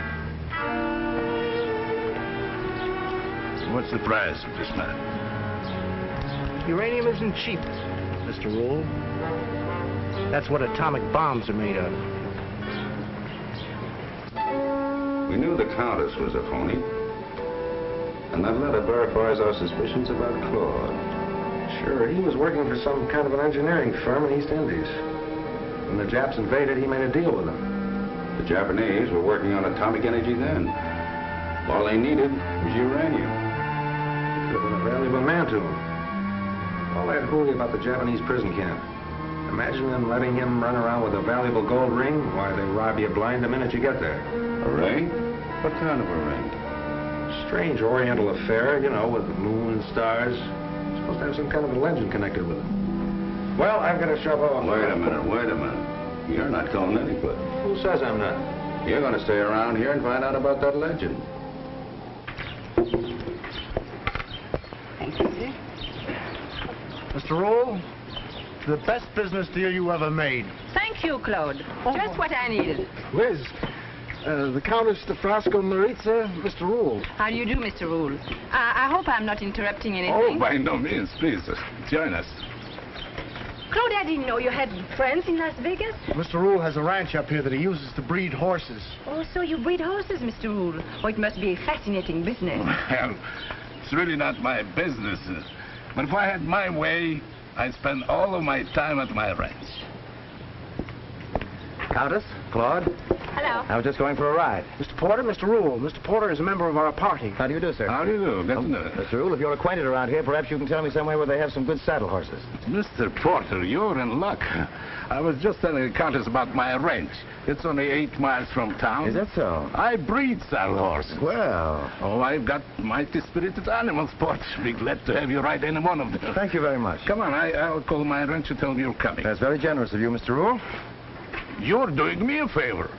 What's the price of this map? Uranium isn't cheap, Mister Rule. That's what atomic bombs are made of. We knew the Countess was a phony, and that letter verifies our suspicions about Claude. Sure, he was working for some kind of an engineering firm in East Indies. When the Japs invaded, he made a deal with them. The Japanese were working on atomic energy then. All they needed was uranium. It could have been a valuable man to him. All that hooey about the Japanese prison camp. Imagine them letting him run around with a valuable gold ring. Why, they rob you blind the minute you get there. A ring? What kind of a ring? Strange oriental affair, you know, with the moon and stars. Supposed to have some kind of a legend connected with it. Well, I've got to shove off. Wait a minute, wait a minute. You're not going anywhere. Who says I'm not? You're going to stay around here and find out about that legend. Thank you, sir. Mister Rule, the best business deal you ever made. Thank you, Claude. Just what I needed. Liz. Uh, the Countess de Frasco Maritza, Mister Rule. How do you do, Mister Rule? Uh, I hope I'm not interrupting anything. Oh, by no means. Please, uh, join us. Claude, I didn't know you had friends in Las Vegas. Mister Rule has a ranch up here that he uses to breed horses. Oh, so you breed horses, Mister Rule. Oh, it must be a fascinating business. Well, it's really not my business. But if I had my way, I'd spend all of my time at my ranch. Countess, Claude. Hello. I was just going for a ride. Mister Porter, Mister Rule. Mister Porter is a member of our party. How do you do, sir? How do you do? Good um, to know. Mister Rule, if you're acquainted around here, perhaps you can tell me somewhere where they have some good saddle horses. Mister Porter, you're in luck. I was just telling the Countess about my ranch. It's only eight miles from town. Is that so? I breed saddle horses. Well. Oh, I've got mighty spirited animals, Porter. Be glad to have you ride any one of them. Thank you very much. Come on, I, I'll call my ranch and tell me you're coming. That's very generous of you, Mister Rule. You're doing me a favor.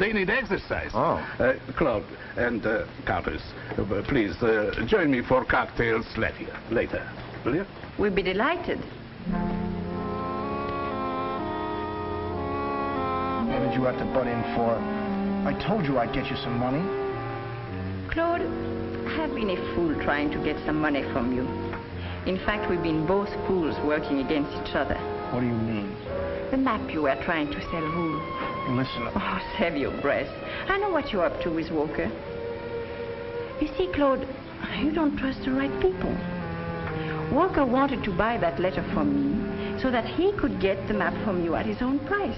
They need exercise. Oh. Uh, Claude and uh, Countess, uh, please uh, join me for cocktails later. Later, will you? We'll be delighted. What did you have to butt in for? I told you I'd get you some money. Claude, I've been a fool trying to get some money from you. In fact, we've been both fools working against each other. What do you mean? The map you were trying to sell, Rule. Listen up. Oh, save your breath. I know what you're up to with Walker. You see, Claude, you don't trust the right people. Walker wanted to buy that letter from me so that he could get the map from you at his own price.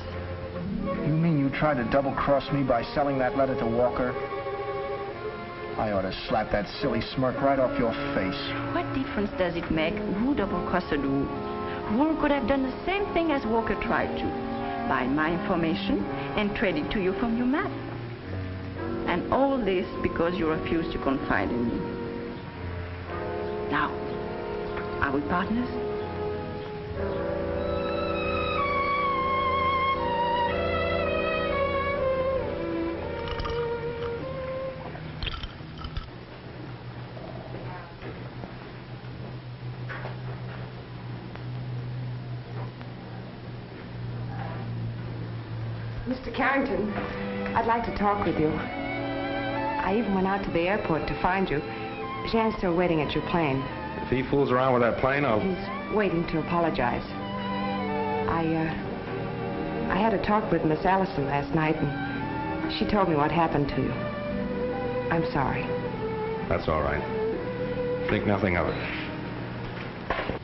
You mean you tried to double-cross me by selling that letter to Walker? I ought to slap that silly smirk right off your face. What difference does it make who double-crossed who? Rule could have done the same thing as Walker tried to. Buy my information and trade it to you from your map. And all this because you refused to confide in me. Now, are we partners? Mister Carrington, I'd like to talk with you. I even went out to the airport to find you. Jan's still waiting at your plane. If he fools around with that plane, I'll... He's waiting to apologize. I, uh... I had a talk with Miss Allison last night, and she told me what happened to you. I'm sorry. That's all right. Think nothing of it.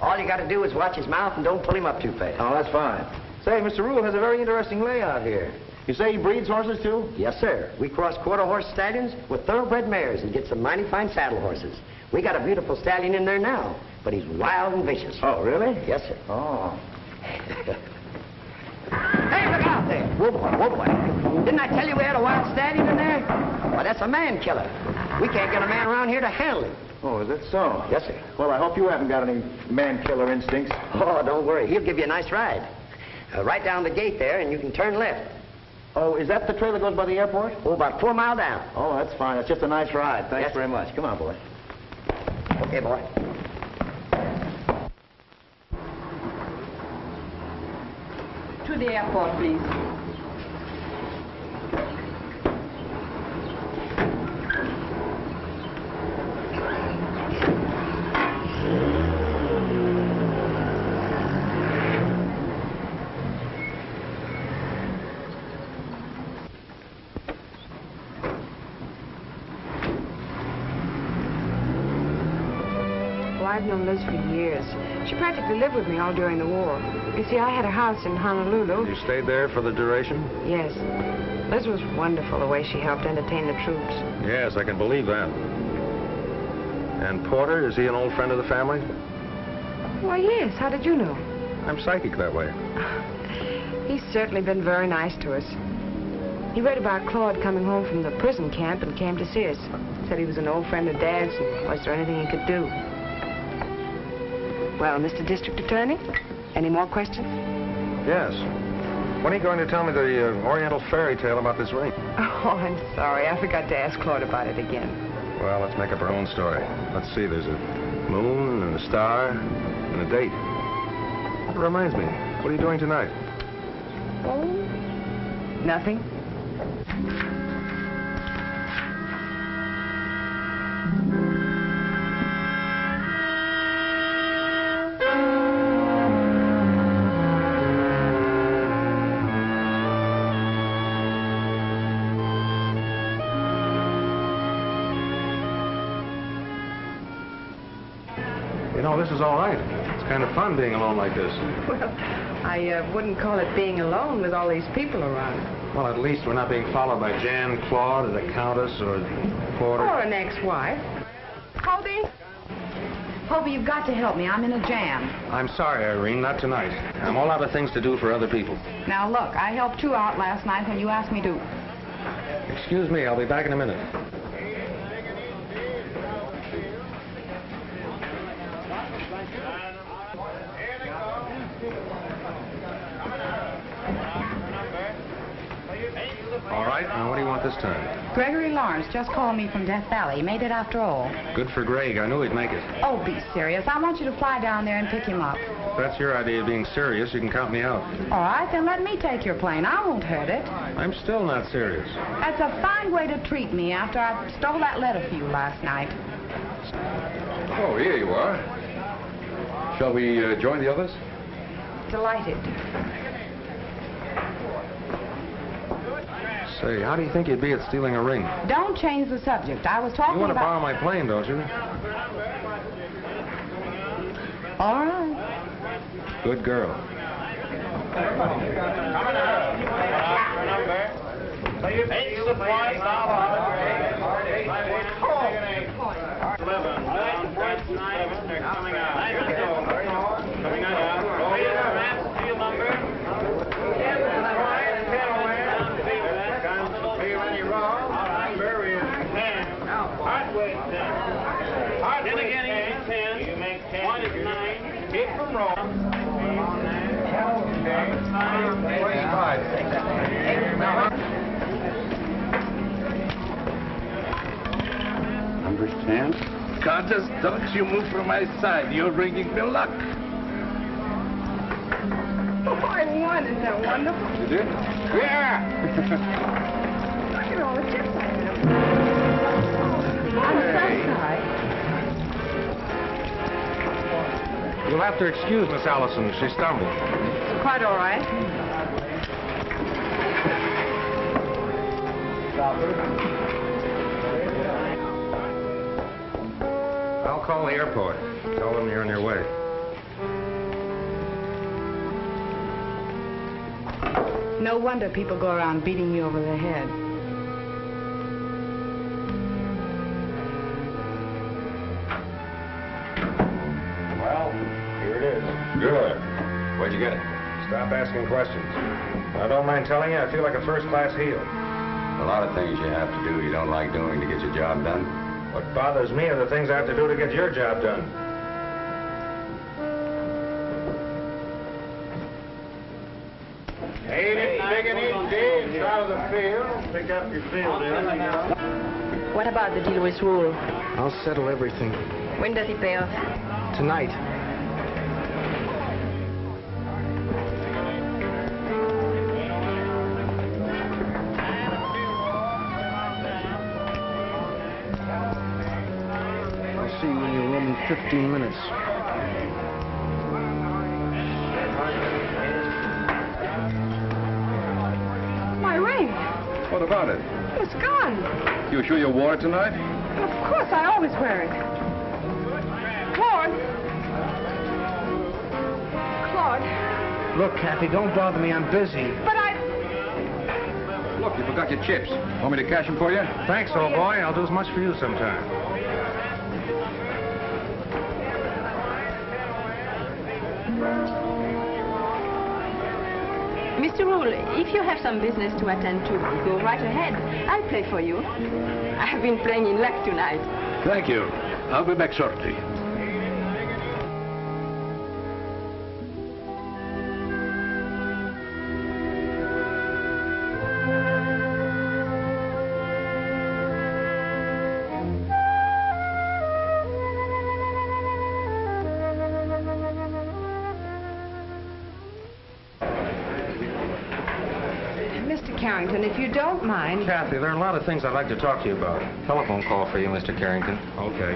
All you gotta do is watch his mouth and don't pull him up too fast. Oh, that's fine. Say, Mister Rule has a very interesting layout here. You say he breeds horses, too? Yes, sir. We cross quarter-horse stallions with thoroughbred mares and get some mighty fine saddle horses. We got a beautiful stallion in there now, but he's wild and vicious. Oh, really? Yes, sir. Oh. Hey, look out there. Whoa, boy, whoa, boy. Didn't I tell you we had a wild stallion in there? Well, that's a man-killer. We can't get a man around here to handle him. Oh, is that so? Yes, sir. Well, I hope you haven't got any man-killer instincts. Oh, don't worry. He'll give you a nice ride. Uh, right down the gate there, and you can turn left. Oh, is that the trail that goes by the airport? Oh, about four mile down. Oh, that's fine. That's just a nice ride. Thanks yes. very much. Come on, boy. Okay, boy. To the airport, please. I've known Liz for years. She practically lived with me all during the war. You see, I had a house in Honolulu. You stayed there for the duration? Yes. Liz was wonderful, the way she helped entertain the troops. Yes, I can believe that. And Porter, is he an old friend of the family? Why, yes. How did you know? I'm psychic that way. He's certainly been very nice to us. He read about Claude coming home from the prison camp and came to see us. Said he was an old friend of Dad's and was there anything he could do. Well, Mister District Attorney, any more questions? Yes. When are you going to tell me the uh, Oriental fairy tale about this ring? Oh, I'm sorry. I forgot to ask Claude about it again. Well, let's make up our own story. Let's see. There's a moon and a star and a date. That reminds me. What are you doing tonight? Oh, nothing. This is all right. It's kind of fun being alone like this. Well, I uh, wouldn't call it being alone with all these people around. Well, at least we're not being followed by Jan, Claude, or the Countess, or Porter. Or an ex-wife. Hobie? Hobie, you've got to help me. I'm in a jam. I'm sorry, Irene, not tonight. I'm all out of things to do for other people. Now, look, I helped you out last night when you asked me to. Excuse me, I'll be back in a minute. This time. Gregory Lawrence just called me from Death Valley. He made it after all. Good for Greg. I knew he'd make it. Oh, be serious. I want you to fly down there and pick him up. If that's your idea of being serious, you can count me out. All right, then let me take your plane. I won't hurt it. I'm still not serious. That's a fine way to treat me after I stole that letter for you last night. Oh, here you are. Shall we uh, join the others? Delighted. Say, how do you think you'd be at stealing a ring? Don't change the subject. I was talking about... You want to borrow my plane, don't you? All right. Good girl. Understand? Countess, don't you move from my side. You're bringing me luck. Oh, I won. Isn't that wonderful? You did? Yeah! Look at all the chips I have. I'm hey. so sorry. You'll have to excuse Miss Allison. She stumbled. It's quite all right. I'll call the airport. Tell them you're on your way. No wonder people go around beating you over the head. Well, here it is. Good. Where'd you get it? Stop asking questions. I don't mind telling you, I feel like a first-class heel. A lot of things you have to do you don't like doing to get your job done. What bothers me are the things I have to do to get your job done. Eight it, big and easy, out of the field. Pick up your field. What about the deal with Rule? I'll settle everything. When does he pay off? Tonight. Fifteen minutes. My ring. What about it? It's gone. You sure you wore it tonight? Of course, I always wear it. Claude. Claude. Look, Kathy, don't bother me. I'm busy. But I... Look, you forgot your chips. Want me to cash them for you? Thanks, old boy. I'll do as much for you sometime. Mister Rule, if you have some business to attend to, go right ahead. I'll play for you. I've been playing in luck tonight. Thank you. I'll be back shortly. If you don't mind... Kathy, there are a lot of things I'd like to talk to you about. Telephone call for you, Mister Carrington. Okay.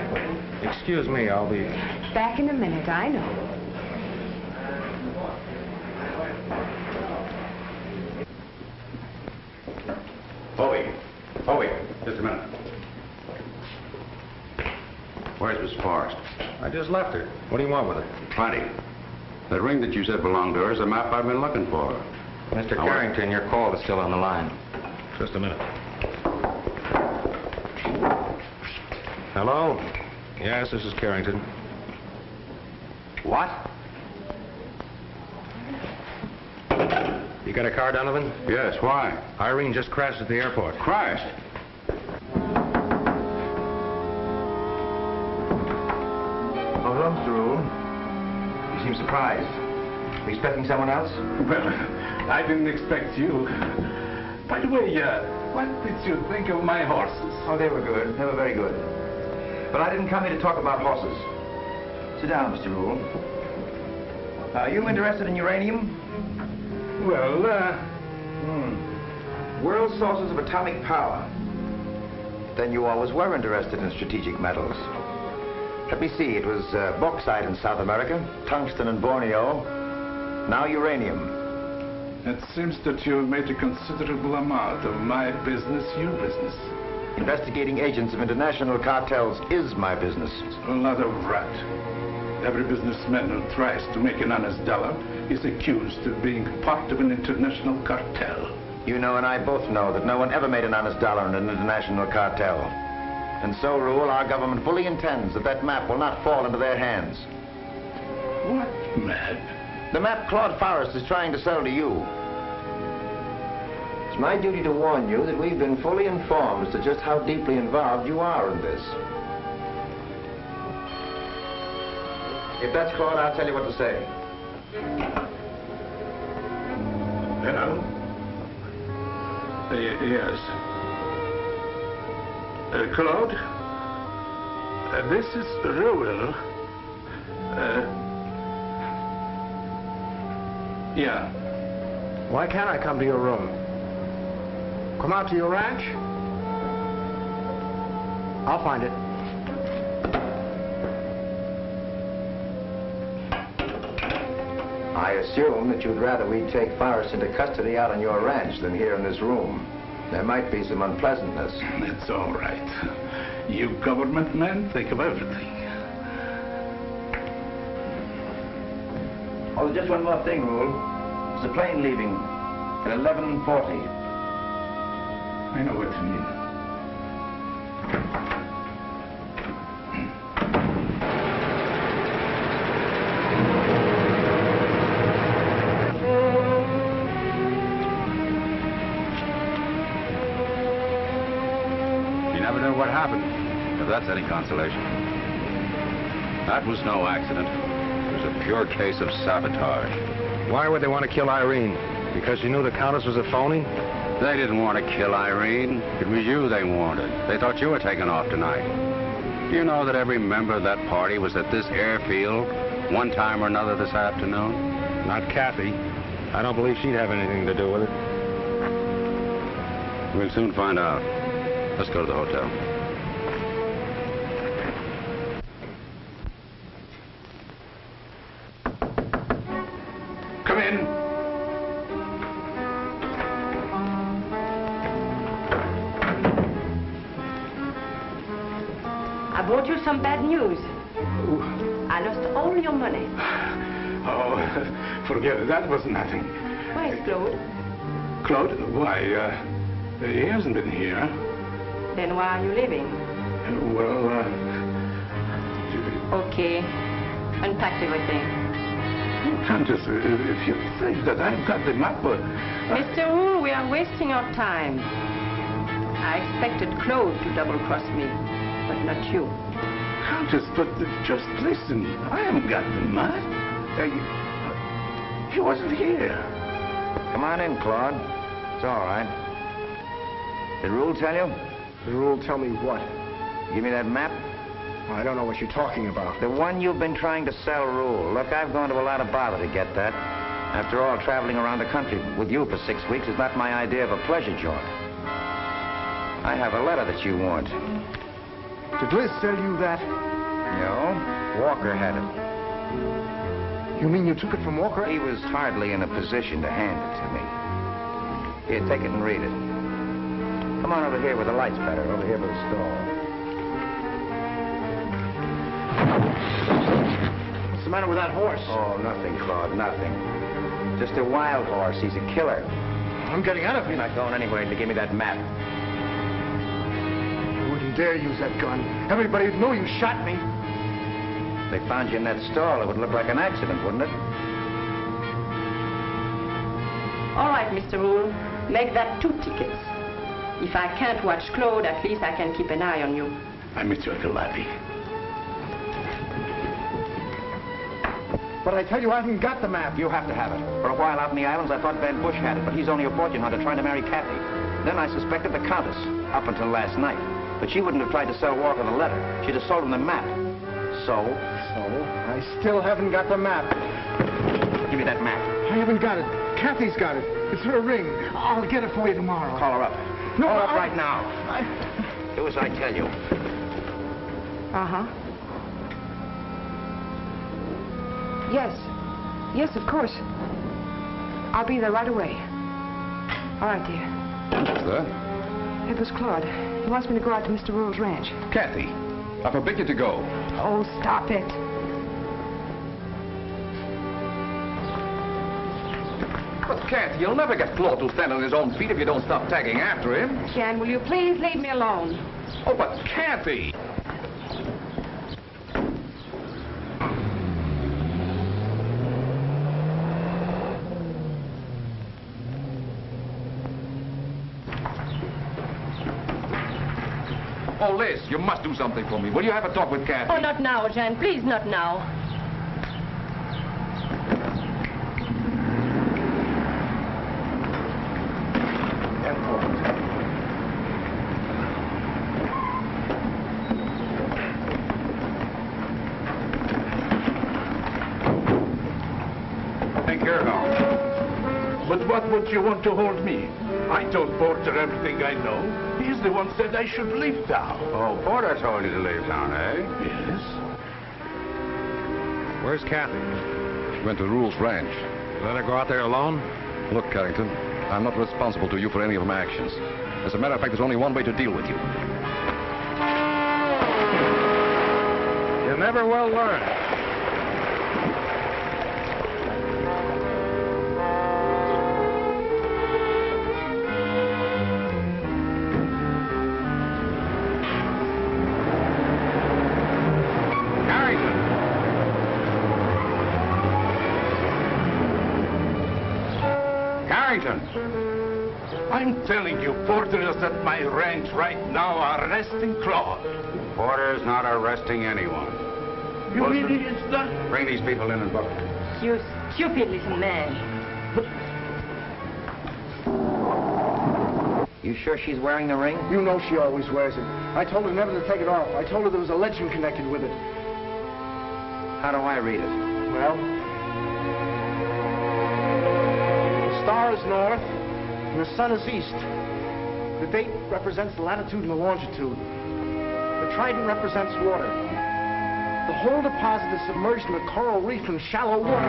Excuse me, I'll be... Back in a minute, I know. Hobie. Hobie, just a minute. Where's Miss Forrest? I just left her. What do you want with her? Plenty. That ring that you said belonged to her is the map I've been looking for. Mister Now Carrington, wait. Your call is still on the line. Just a minute. Hello? Yes, this is Carrington. What? You got a car, Donovan? Yes, why? Irene just crashed at the airport. Crashed? Oh, hello, Mister Rule. You seem surprised. Expecting someone else? Well, I didn't expect you. By the way, uh, what did you think of my horses? Oh, they were good. They were very good. But I didn't come here to talk about horses. Sit down, Mister Rule. Are you interested in uranium? Well, uh... Hmm. World sources of atomic power. Then you always were interested in strategic metals. Let me see. It was uh, bauxite in South America, tungsten in Borneo, now uranium. It seems that you have made a considerable amount of my business your business. Investigating agents of international cartels is my business. A lot of rat. Every businessman who tries to make an honest dollar is accused of being part of an international cartel. You know and I both know that no one ever made an honest dollar in an international cartel. And so, Rule, our government fully intends that that map will not fall into their hands. What map? The map Claude Forrest is trying to sell to you. It's my duty to warn you that we've been fully informed as to just how deeply involved you are in this. If that's Claude, I'll tell you what to say. Hello? Uh, yes. Uh, Claude? Uh, this is Rule. Uh, yeah. Why can't I come to your room? Come out to your ranch? I'll find it. I assume that you'd rather we take Forrest into custody out on your ranch than here in this room. There might be some unpleasantness. It's all right. You government men think of everything. Oh, just one more thing, Rule. There's a plane leaving at eleven forty. I know what you mean. That's any consolation. That was no accident. It was a pure case of sabotage. Why would they want to kill Irene? Because she knew the Countess was a phony? They didn't want to kill Irene. It was you they wanted. They thought you were taking off tonight. Do you know that every member of that party was at this airfield one time or another this afternoon? Not Kathy. I don't believe she'd have anything to do with it. We'll soon find out. Let's go to the hotel. Some bad news. Ooh. I lost all your money. Oh, forget it. That was nothing. Where's Claude? Claude? Why, uh, he hasn't been here. Then why are you leaving? Uh, well, uh... Okay. Unpack everything. Countess, if you think that I've got the map... Uh, Mister Rule, we are wasting our time. I expected Claude to double-cross me, but not you. Countess, but just listen. I haven't got the map. He wasn't here. Come on in, Claude. It's all right. Did Rule tell you? Did Rule tell me what? Give me that map. Well, I don't know what you're talking about. The one you've been trying to sell, Rule. Look, I've gone to a lot of bother to get that. After all, traveling around the country with you for six weeks is not my idea of a pleasure jaunt. I have a letter that you want. Did Liz tell you that? No. Walker had it. You mean you took it from Walker? He was hardly in a position to hand it to me. Here, take it and read it. Come on over here where the light's better, over here by the stall. What's the matter with that horse? Oh, nothing, Claude, nothing. Just a wild horse. He's a killer. I'm getting out of here. You're not going anywhere to give me that map. Dare use that gun. Everybody would know you shot me. If they found you in that stall, it would look like an accident, wouldn't it? All right, Mister Rule. Make that two tickets. If I can't watch Claude, at least I can keep an eye on you. I meet you at the lobby. But I tell you, I haven't got the map. You have to have it. For a while out in the islands, I thought Van Bush had it, but he's only a fortune hunter trying to marry Kathy. Then I suspected the Countess, up until last night. But she wouldn't have tried to sell Walker the letter. She'd have sold him the map. So? So? I still haven't got the map. Give me that map. I haven't got it. Kathy's got it. It's her ring. I'll get it for you tomorrow. Call her up. No, Call her up I... right now. I... Do as I tell you. Uh-huh. Yes. Yes, of course. I'll be there right away. All right, dear. What's that? It was Claude. He wants me to go out to Mister Rule's ranch. Kathy, I forbid you to go. Oh, stop it. cat. You'll never get Claude to stand on his own feet if you don't stop tagging after him. Jan, will you please leave me alone? Oh, but Kathy! Oh, Liz, you must do something for me. Will you have a talk with Kathy? Oh, not now, Jan. Please, not now. Take care now. But what would you want to hold me? I told Porter everything I know. He's the one said I should leave town. Oh, Porter told you to leave town, eh? Yes. Where's Kathy? She went to Rule's ranch. Let her go out there alone? Look, Carrington, I'm not responsible to you for any of my actions. As a matter of fact, there's only one way to deal with you. You never will learn. I'm telling you, Porter is at my ranch right now arresting Claude. Porter's not arresting anyone. You Porter, mean it's not? Bring these people in and book. You stupid little man. You sure she's wearing the ring? You know she always wears it. I told her never to take it off. I told her there was a legend connected with it. How do I read it? Well... The star is north, and the sun is east. The date represents the latitude and the longitude. The trident represents water. The whole deposit is submerged in a coral reef in shallow water.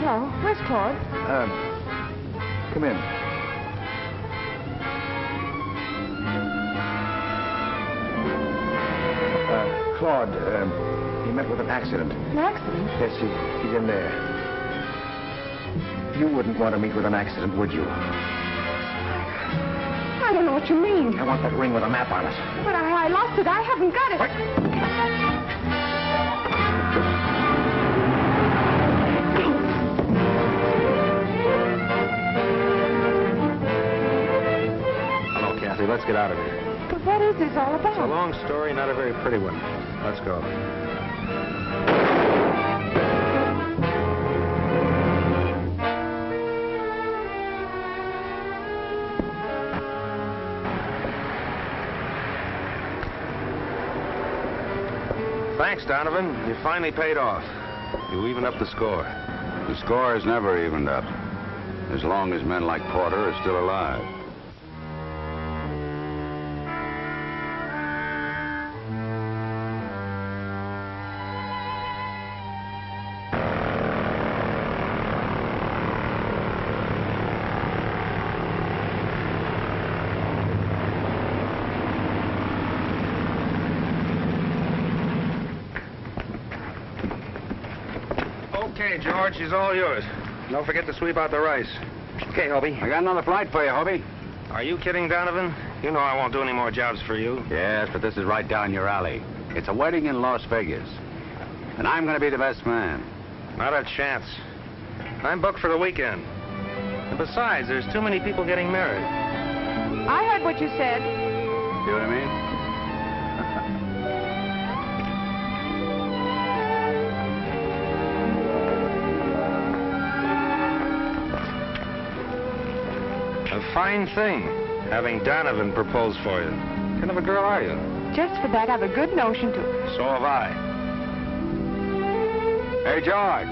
Hello. Where's Claude? Um, come in. Uh, Claude, um, he met with an accident. An accident? Yes, he, he's in there. You wouldn't want to meet with an accident, would you? I don't know what you mean. I want that ring with a map on it. But I, I lost it. I haven't got it. What? Let's get out of here. But what is this all about? It's a long story, not a very pretty one. Let's go. Thanks, Donovan. You finally paid off. You evened up the score. The score is never evened up, as long as men like Porter are still alive. George, is all yours. Don't forget to sweep out the rice. Okay, Hobie. I got another flight for you, Hobie. Are you kidding, Donovan? You know I won't do any more jobs for you. Yes, but this is right down your alley. It's a wedding in Las Vegas. And I'm going to be the best man. Not a chance. I'm booked for the weekend. And besides, there's too many people getting married. I heard what you said. You know what I mean? A fine thing, having Donovan propose for you. What kind of a girl are you? Just for that, I have a good notion to... So have I. Hey, George,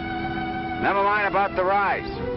Never mind about the rise.